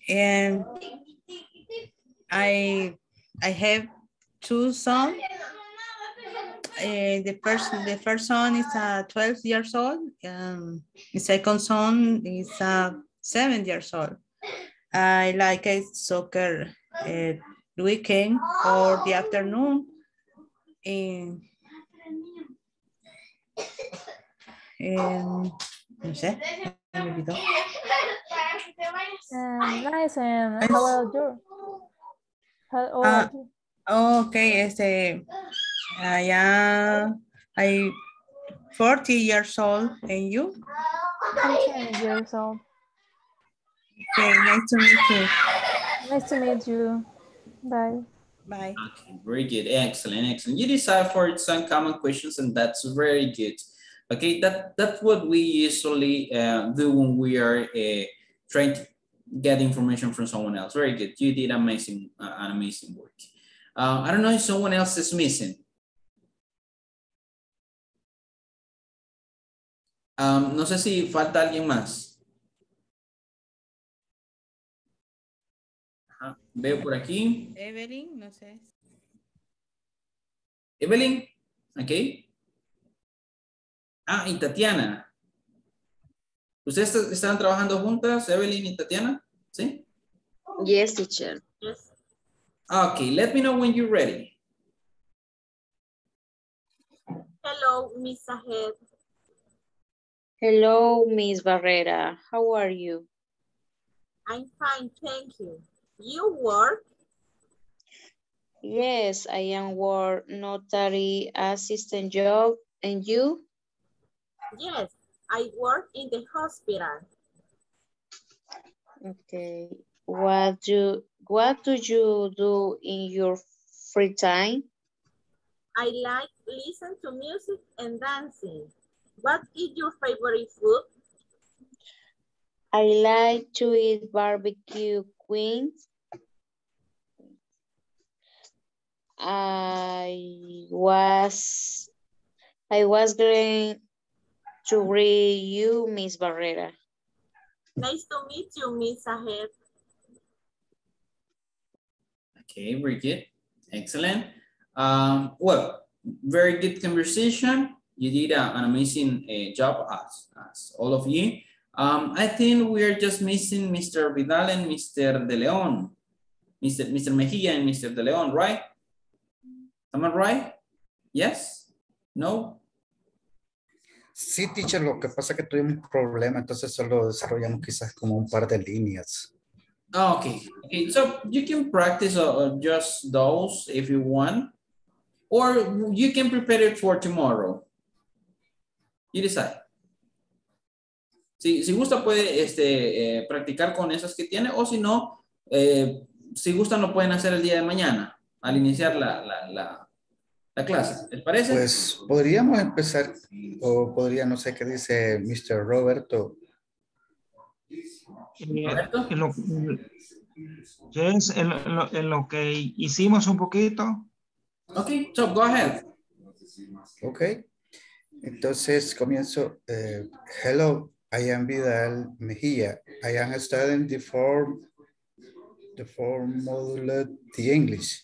and I I have two sons. Uh, the first the first son is uh, twelve years old. Um, the second son is uh, seven years old. I like a soccer uh, weekend or the afternoon. And, and, no sé, me olvidó. Um, nice, and how old are you? How old are you? Uh, okay, este, I am I forty years old, and you? forty years old. Okay, nice to meet you. Nice to meet you. Bye. Bye. Okay, very good. Excellent, excellent. You decide for some common questions, and that's very good. Okay, that, that's what we usually uh, do when we are uh, trying to get information from someone else. Very good, you did amazing, uh, an amazing work. Uh, I don't know if someone else is missing. Um, no sé si falta alguien más. Ajá, veo por aquí. Evelyn, no sé. Evelyn, ok. Ah, y Tatiana. ¿Ustedes están trabajando juntas, Evelyn y Tatiana? ¿Sí? Yes, teacher. Yes. Okay, let me know when you're ready. Hello, Miss Sahed. Hello, Miss Barrera. How are you? I'm fine, thank you. You work? Yes, I am work notary assistant job. And you? Yes, I work in the hospital. Okay. What do, what do you do in your free time? I like listen to music and dancing. What is your favorite food? I like to eat barbecue wings. I was, I was going to greet you, Miss Barrera. Nice to meet you, Miss Sahed. Okay, very good. Excellent. Um, well, very good conversation. You did a, an amazing uh, job, as, as all of you. Um, I think we are just missing Mister Vidal and Mister De Leon. Mister Mister Mejia and Mister De Leon, right? Am I right? Yes? No? Sí, teacher, lo que pasa es que tuvimos un problema, entonces solo desarrollamos quizás como un par de líneas. Oh, okay. Okay, so you can practice uh, just those if you want, or you can prepare it for tomorrow. You decide. Si, si gusta puede este, eh, practicar con esas que tiene, o si no, eh, si gustan lo pueden hacer el día de mañana, al iniciar la... la, la La clase, ¿les parece? Pues podríamos empezar, o podría, no sé qué dice mister Roberto. ¿Roberto? En lo, yes, en lo, en lo que hicimos un poquito. Ok, so go ahead. Ok, entonces comienzo. Eh, hello, I am Vidal Mejía. I am studying the form, the form module, the English.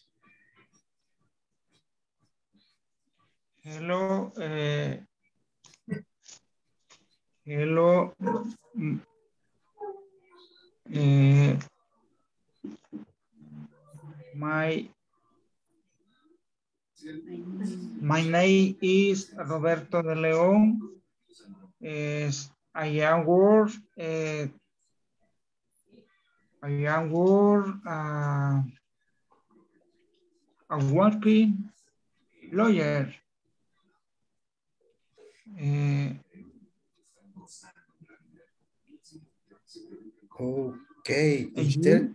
Hello, uh, hello, uh, my, my name is Roberto de Leon. Yes, I am work, uh, I am work, uh, a working lawyer. Uh, okay, Inter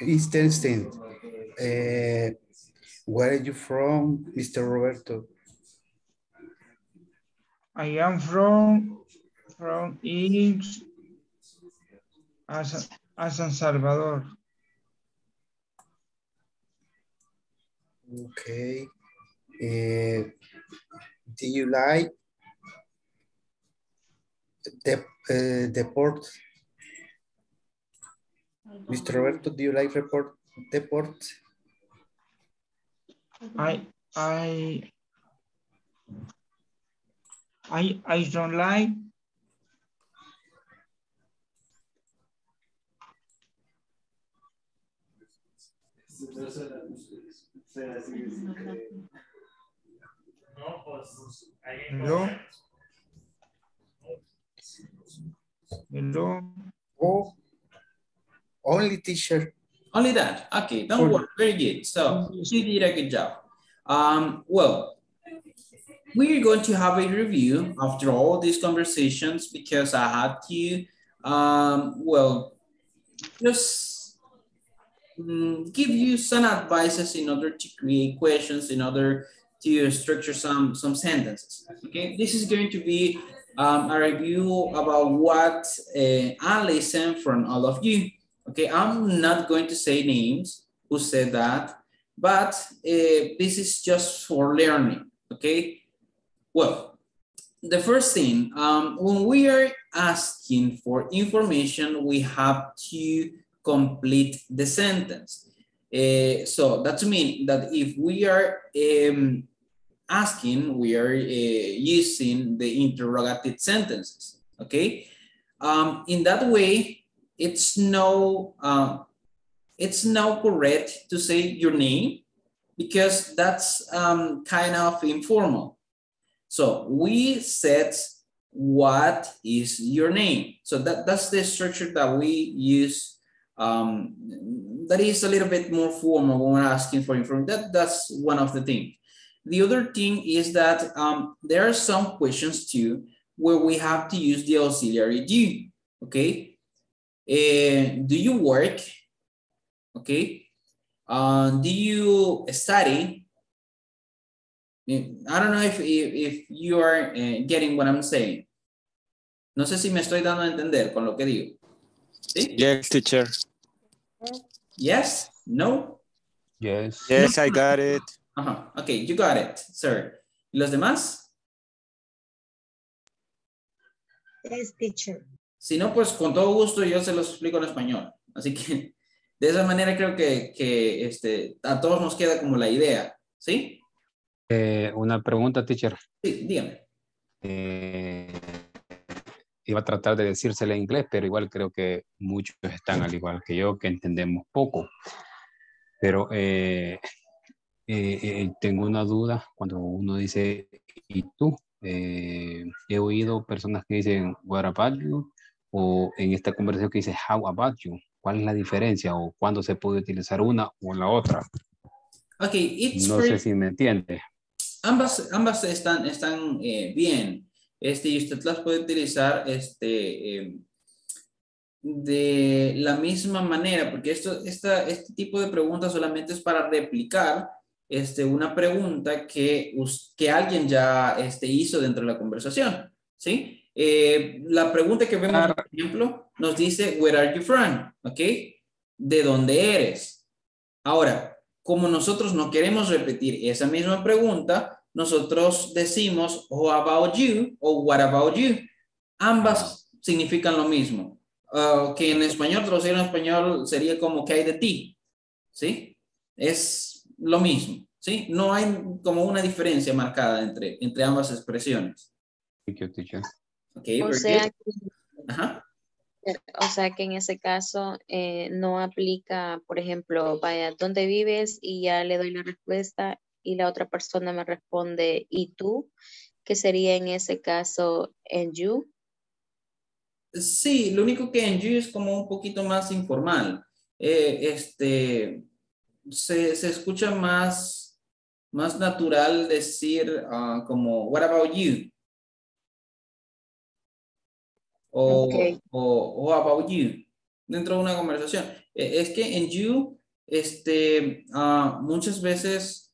interesting. Uh, where are you from, mister Roberto? I am from from in as San Salvador. Okay. Uh, do you like The, uh, the port, mister Roberto, do you like report the port? I, I, I, I don't like. No. Hello. Oh, only teacher. Only that. Okay, don't worry. Very good. So she did a good job. Um, well, we're going to have a review after all these conversations because I had to, um, well, just give you some advices in order to create questions, in order to structure some, some sentences, okay? This is going to be um, a review about what uh, I listen from all of you, okay? I'm not going to say names who said that, but uh, this is just for learning, okay? Well, the first thing, um, when we are asking for information, we have to complete the sentence. Uh, so that means that if we are um, asking, we are uh, using the interrogative sentences, okay? Um, in that way, it's no, uh, it's no correct to say your name because that's um, kind of informal. So we said, what is your name? So that, that's the structure that we use. Um, that is a little bit more formal when we're asking for information. That, that's one of the things. The other thing is that um, there are some questions too where we have to use the auxiliary do, okay? Uh, do you work, okay? Uh, do you study? I don't know if, if, if you are uh, getting what I'm saying. No sé si me estoy dando a entender con lo que digo. ¿Sí? Yes, teacher. Yes? No? Yes. Yes, I got it. Uh-huh. Okay, you got it, sir. ¿Y los demás? Yes, teacher. Si no, pues con todo gusto yo se los explico en español. Así que de esa manera creo que, que este, a todos nos queda como la idea. ¿Sí? Eh, una pregunta, teacher. Sí, dígame. Eh... Iba a tratar de decírsela en inglés, pero igual creo que muchos están al igual que yo, que entendemos poco. Pero eh, eh, eh, tengo una duda cuando uno dice, ¿y tú? Eh, he oído personas que dicen, what about you? O en esta conversación que dice, how about you? ¿Cuál es la diferencia? ¿O cuándo se puede utilizar una o la otra? Okay, it's no sé si me entiende. Ambas, ambas están, están eh, bien. Este, y usted las puede utilizar este, eh, de la misma manera, porque esto, esta, este tipo de preguntas solamente es para replicar este, una pregunta que, que alguien ya este, hizo dentro de la conversación, ¿sí? Eh, la pregunta que vemos, por ejemplo, nos dice, where are you from? ¿Ok? ¿De dónde eres? Ahora, como nosotros no queremos repetir esa misma pregunta, nosotros decimos, how about you, o what about you. Ambas significan lo mismo. Uh, que en español, traducido en español, sería como, ¿qué hay de ti? ¿Sí? Es lo mismo, ¿sí? No hay como una diferencia marcada entre, entre ambas expresiones. Okay, o, sea, Ajá. o sea que en ese caso eh, no aplica, por ejemplo, vaya, ¿dónde vives? Y ya le doy la respuesta. Y la otra persona me responde, ¿y tú? ¿Qué sería en ese caso, and you? Sí, lo único que and you es como un poquito más informal. Eh, este, se, se escucha más, más natural decir uh, como, what about you? O, okay. o, o about you. Dentro de una conversación. Eh, es que and you, este, uh, muchas veces...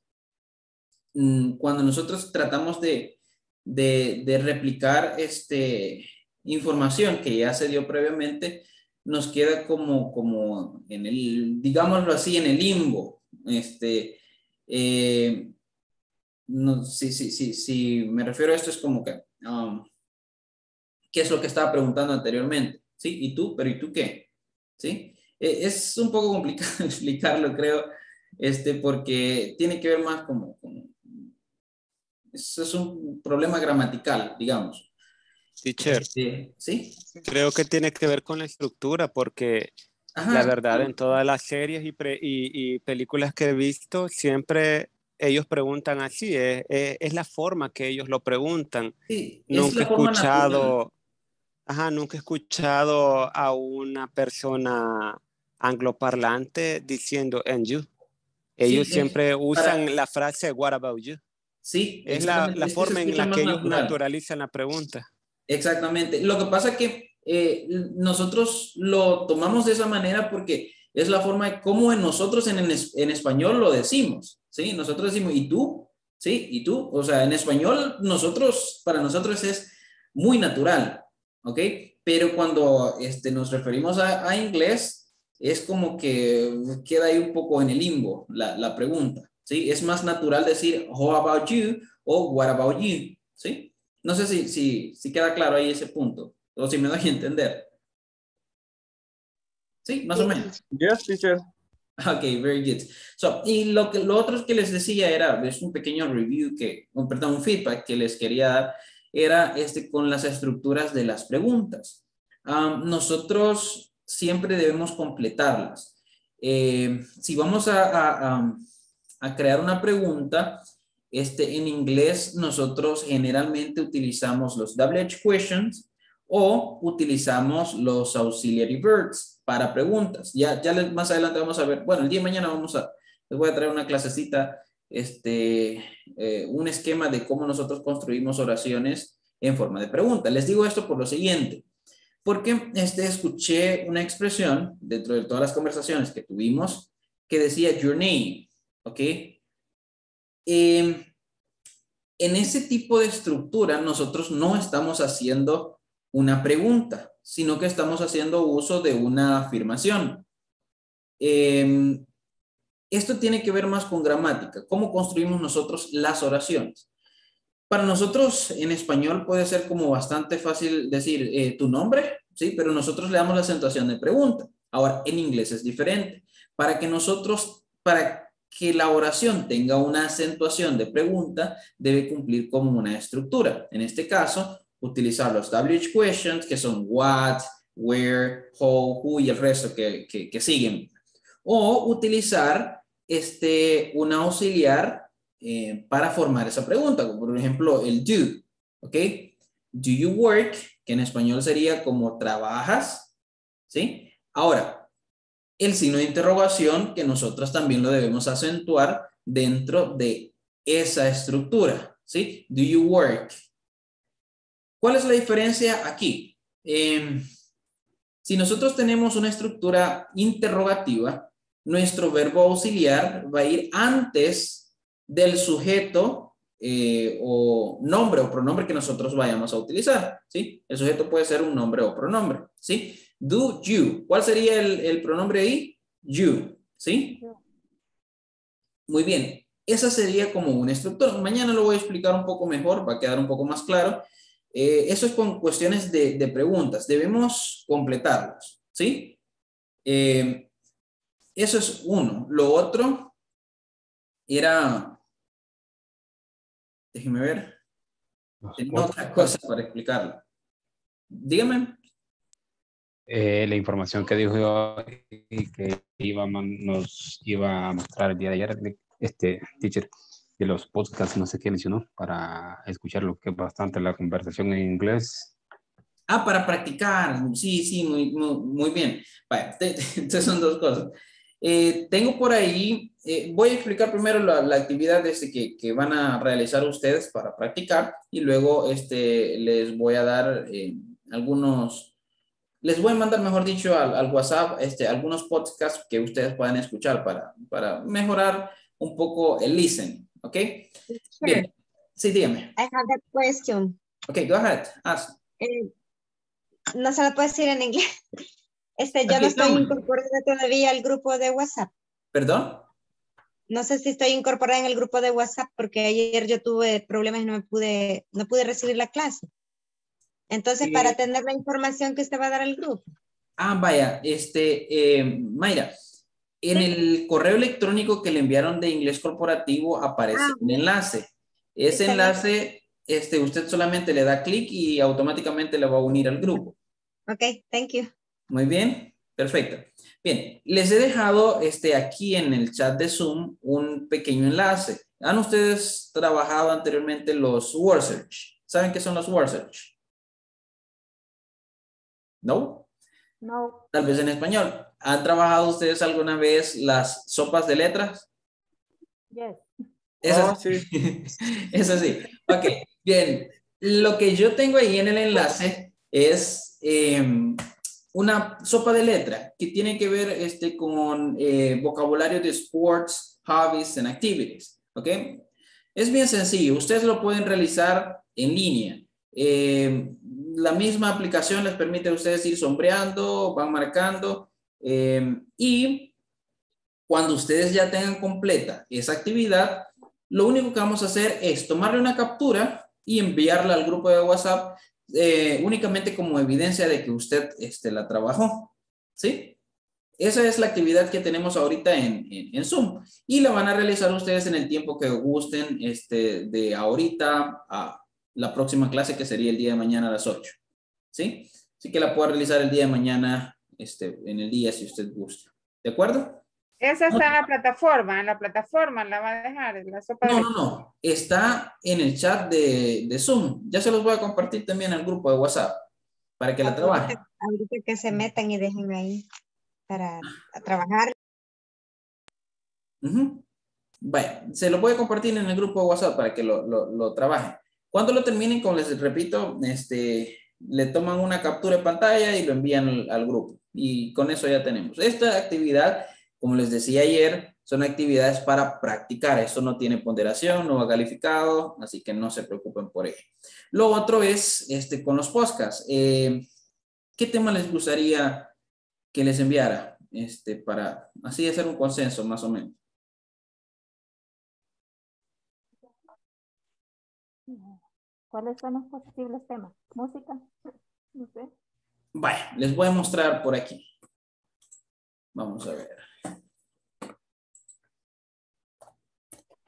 Cuando nosotros tratamos de, de, de replicar este, información que ya se dio previamente, nos queda como, como en el, digámoslo así, en el limbo. Este, eh, no, si, si, si, si me refiero a esto, es como que, um, ¿qué es lo que estaba preguntando anteriormente? ¿Sí? ¿Y tú? ¿Pero y tú qué? ¿Sí? Eh, es un poco complicado explicarlo, creo, este, porque tiene que ver más como... como eso es un problema gramatical, digamos. Teacher, ¿sí? ¿Sí? Creo que tiene que ver con la estructura, porque Ajá. la verdad en todas las series y, pre, y, y películas que he visto, siempre ellos preguntan así, es, es, es la forma que ellos lo preguntan. Sí, nunca he escuchado, ajá, nunca he escuchado a una persona angloparlante diciendo and you. Ellos sí, siempre es, usan para... la frase what about you. Sí, es la, la forma en la que ellos natural. naturalizan la pregunta. Exactamente. Lo que pasa es que eh, nosotros lo tomamos de esa manera porque es la forma como nosotros en, en, en español lo decimos. ¿Sí? Nosotros decimos, ¿y tú? ¿sí? Y tú, o sea, en español, nosotros, para nosotros es muy natural, ¿ok? Pero cuando este, nos referimos a, a inglés, es como que queda ahí un poco en el limbo la, la pregunta, ¿sí? Es más natural decir, how about you, o what about you, ¿sí? No sé si, si, si queda claro ahí ese punto, o si me doy a entender. ¿Sí? Más o menos. Yes, teacher. Ok, very good. So, y lo, que, lo otro que les decía era, es un pequeño review que, perdón, un feedback que les quería dar, era este, con las estructuras de las preguntas. Um, nosotros siempre debemos completarlas. Eh, si vamos a, a, a crear una pregunta, este, en inglés nosotros generalmente utilizamos los double-edged questions o utilizamos los auxiliary verbs para preguntas. Ya, ya les, más adelante vamos a ver, bueno, el día de mañana vamos a, les voy a traer una clasecita, este, eh, un esquema de cómo nosotros construimos oraciones en forma de pregunta. Les digo esto por lo siguiente, porque este, escuché una expresión dentro de todas las conversaciones que tuvimos que decía your name, ¿ok? Eh, en ese tipo de estructura nosotros no estamos haciendo una pregunta, sino que estamos haciendo uso de una afirmación. Eh, esto tiene que ver más con gramática, cómo construimos nosotros las oraciones. Para nosotros en español puede ser como bastante fácil decir eh, tu nombre, ¿sí? Pero nosotros le damos la acentuación de pregunta. Ahora, en inglés es diferente. Para que nosotros, para que la oración tenga una acentuación de pregunta, debe cumplir como una estructura. En este caso, utilizar los double-edged questions, que son what, where, how, who y el resto que, que, que siguen. O utilizar este, un auxiliar eh, para formar esa pregunta, como por ejemplo el do, ¿ok? Do you work, que en español sería como trabajas, ¿sí? Ahora, el signo de interrogación que nosotros también lo debemos acentuar dentro de esa estructura, ¿sí? Do you work. ¿Cuál es la diferencia aquí? Eh, si nosotros tenemos una estructura interrogativa, nuestro verbo auxiliar va a ir antes del sujeto eh, o nombre o pronombre que nosotros vayamos a utilizar, ¿sí? El sujeto puede ser un nombre o pronombre, ¿sí? Do you. ¿Cuál sería el, el pronombre ahí? You, ¿sí? Muy bien. Esa sería como una estructura. Mañana lo voy a explicar un poco mejor, va a quedar un poco más claro. Eh, eso es con cuestiones de, de preguntas. Debemos completarlos, ¿sí? Eh, eso es uno. Lo otro era... Déjenme ver. Tengo otra cosa para explicarlo. Dígame. Eh, la información que dijo yo y que iba, nos iba a mostrar el día de ayer, este teacher, de los podcasts, no sé qué mencionó, para escuchar lo que es bastante la conversación en inglés. Ah, para practicar. Sí, sí, muy, muy, muy bien. Vale, entonces son dos cosas. Eh, tengo por ahí, eh, voy a explicar primero la, la actividad este que, que van a realizar ustedes para practicar y luego este, les voy a dar eh, algunos, les voy a mandar, mejor dicho, al, al WhatsApp este, algunos podcasts que ustedes puedan escuchar para, para mejorar un poco el listening. Okay. Sure. Sí, dígame. I have that question. Okay, go ahead. Ask. Eh, no se lo puedo decir en inglés. Este, yo okay, no estoy no. incorporada todavía al grupo de WhatsApp. ¿Perdón? No sé si estoy incorporada en el grupo de WhatsApp porque ayer yo tuve problemas y no me pude, no pude recibir la clase. Entonces, sí, para tener la información que usted va a dar al grupo. Ah, vaya. Este, eh, Mayra. En el correo electrónico que le enviaron de Inglés Corporativo aparece ah, un enlace. Ese enlace, este, usted solamente le da clic y automáticamente le va a unir al grupo. Ok, thank you. Muy bien, perfecto. Bien, les he dejado este, aquí en el chat de Zoom un pequeño enlace. ¿Han ustedes trabajado anteriormente los word search? ¿Saben qué son los word search? ¿No? No. Tal vez en español. ¿Han trabajado ustedes alguna vez las sopas de letras? Yes. Eso oh, sí. Eso sí. Ok, bien. Lo que yo tengo ahí en el enlace es eh, una sopa de letras que tiene que ver este, con eh, vocabulario de sports, hobbies and activities. Ok. Es bien sencillo, ustedes lo pueden realizar en línea. Eh, la misma aplicación les permite a ustedes ir sombreando, van marcando, eh, y cuando ustedes ya tengan completa esa actividad, lo único que vamos a hacer es tomarle una captura y enviarla al grupo de WhatsApp, eh, únicamente como evidencia de que usted este, la trabajó, ¿sí? Esa es la actividad que tenemos ahorita en, en, en Zoom. Y la van a realizar ustedes en el tiempo que gusten, este, de ahorita a la próxima clase, que sería el día de mañana a las ocho. ¿Sí? Así que la puedo realizar el día de mañana, este, en el día, si usted gusta. ¿De acuerdo? Esa está en la plataforma. En la plataforma la va a dejar. En la sopa no, de... no, no. Está en el chat de, de Zoom. Ya se los voy a compartir también al grupo de WhatsApp para que la trabajen. Ahorita que se metan y dejen ahí. Para trabajar. Uh-huh. Bueno, se lo voy a compartir en el grupo de WhatsApp para que lo, lo, lo trabajen. Cuando lo terminen, como les repito, este, le toman una captura de pantalla y lo envían al, al grupo. Y con eso ya tenemos. Esta actividad, como les decía ayer, son actividades para practicar. Esto no tiene ponderación, no va calificado, así que no se preocupen por ello. Lo otro es este, con los podcasts. Eh, ¿Qué tema les gustaría que les enviara, este, para así hacer un consenso más o menos? ¿Cuáles son los posibles temas? ¿Música? No sé. Vale, les voy a mostrar por aquí. Vamos a ver.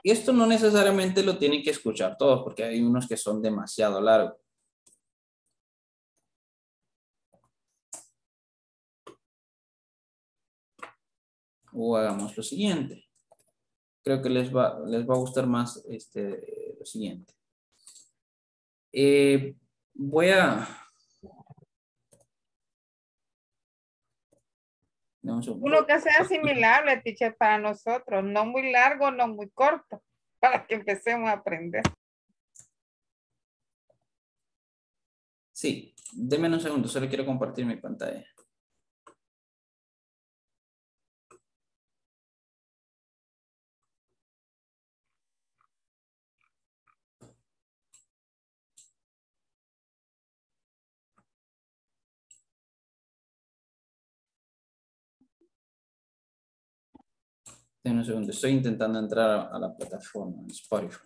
Esto no necesariamente lo tienen que escuchar todos, porque hay unos que son demasiado largos. O hagamos lo siguiente. Creo que les va, les va a gustar más este, lo siguiente. Eh, voy a... Uno que sea asimilable, teacher, para nosotros. No muy largo, no muy corto. Para que empecemos a aprender. Sí, denme un segundo. Solo quiero compartir mi pantalla. Un segundo, estoy intentando entrar a, a la plataforma en Spotify.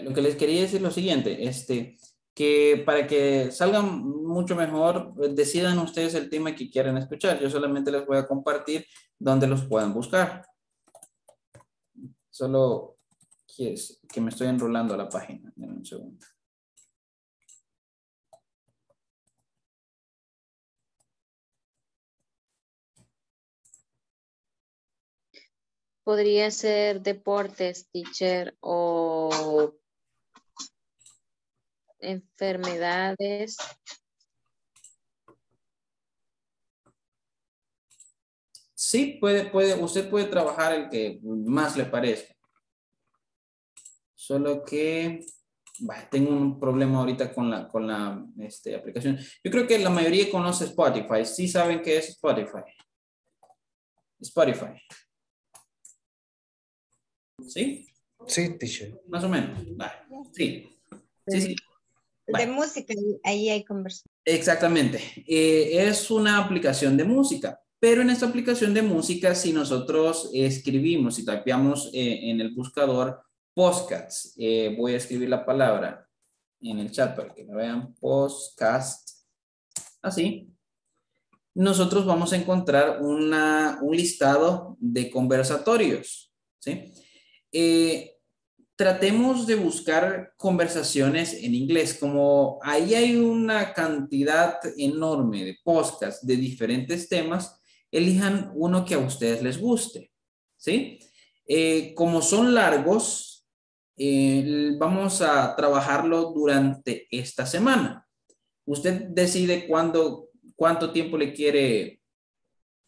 Lo que les quería decir es lo siguiente, este, que para que salgan mucho mejor, decidan ustedes el tema que quieran escuchar. Yo solamente les voy a compartir donde los puedan buscar. Solo que, es, que me estoy enrolando a la página. Denme un segundo. Podría ser deportes, teacher, o enfermedades. Sí, puede, puede, usted puede trabajar el que más le parezca. Solo que bah, tengo un problema ahorita con la, con la este, aplicación. Yo creo que la mayoría conoce Spotify. Sí saben qué es Spotify. Spotify. ¿Sí? Sí, teacher. Más o menos. Vale. Sí. Sí, sí. Vale. De música, ahí hay conversación. Exactamente. Eh, es una aplicación de música, pero en esta aplicación de música, si nosotros escribimos y si tapeamos eh, en el buscador podcasts, eh, voy a escribir la palabra en el chat para que me vean, podcast, así. Nosotros vamos a encontrar una, un listado de conversatorios, ¿sí? Eh, tratemos de buscar conversaciones en inglés, como ahí hay una cantidad enorme de podcasts de diferentes temas, elijan uno que a ustedes les guste, ¿sí? Eh, como son largos, eh, vamos a trabajarlo durante esta semana. Usted decide cuándo cuánto tiempo le quiere,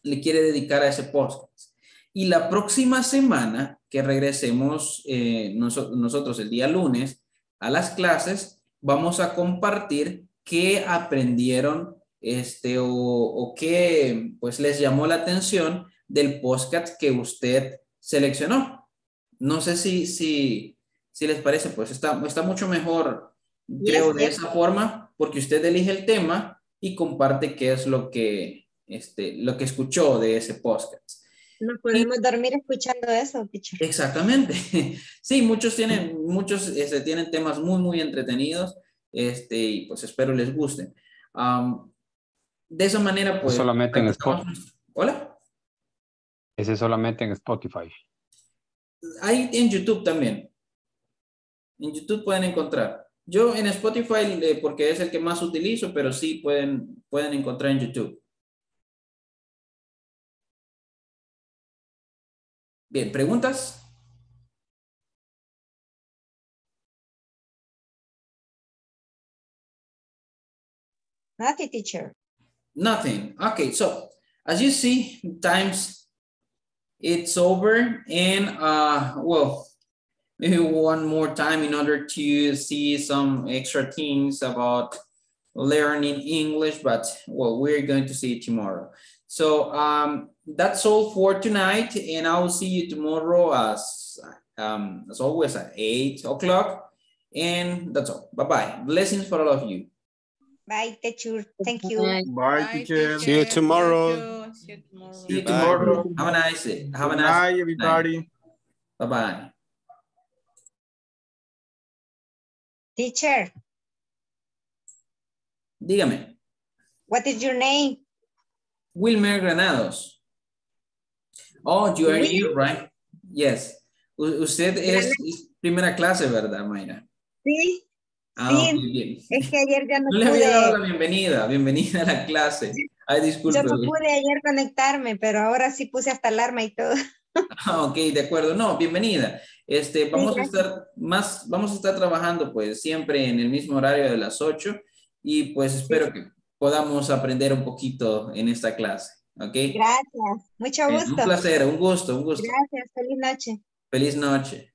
le quiere dedicar a ese podcast. Y la próxima semana que regresemos eh, noso- nosotros el día lunes a las clases, vamos a compartir qué aprendieron este, o, o qué pues, les llamó la atención del podcast que usted seleccionó. No sé si, si, si les parece, pues está, está mucho mejor, creo, de esa forma, porque usted elige el tema y comparte qué es lo que, este, lo que escuchó de ese podcast. No podemos dormir escuchando eso, teacher. Exactamente. Sí, muchos tienen, muchos este, tienen temas muy, muy entretenidos este, y pues espero les gusten. Um, de esa manera, pues... Solamente en Spotify. ¿Hola? Ese solamente en Spotify. Hay en YouTube también. En YouTube pueden encontrar. Yo en Spotify, eh, porque es el que más utilizo, pero sí pueden, pueden encontrar en YouTube. Bien, ¿preguntas? Nothing, teacher. Nothing. Okay, so as you see, times it's over, and uh, well, maybe one more time in order to see some extra things about learning English, but well, we're going to see it tomorrow. So um, that's all for tonight, and I will see you tomorrow as um, as always at eight o'clock, and that's all. Bye-bye. Blessings for all of you. Bye, teacher. Thank you. Bye, teacher. See you tomorrow. See you tomorrow. See you tomorrow. Have a nice day. Have a nice day. Bye, everybody. Bye-bye. Teacher. Dígame. What is your name? Wilmer Granados. Oh, you are new, right? Yes. U usted es, es primera clase, ¿verdad, Mayra? Sí. Ah, sí. Okay, bien. Es que ayer ya no, no pude. Le había dado la bienvenida, bienvenida a la clase. Ay, disculpe. Yo no pude ayer conectarme, pero ahora sí puse hasta alarma y todo. Ah, ok, de acuerdo. No, bienvenida. Este, vamos sí, a estar más, vamos a estar trabajando, pues, siempre en el mismo horario de las ocho y, pues, espero sí. que podamos aprender un poquito en esta clase, ¿ok? Gracias, mucho gusto. Eh, un placer, un gusto, un gusto. Gracias, feliz noche. Feliz noche.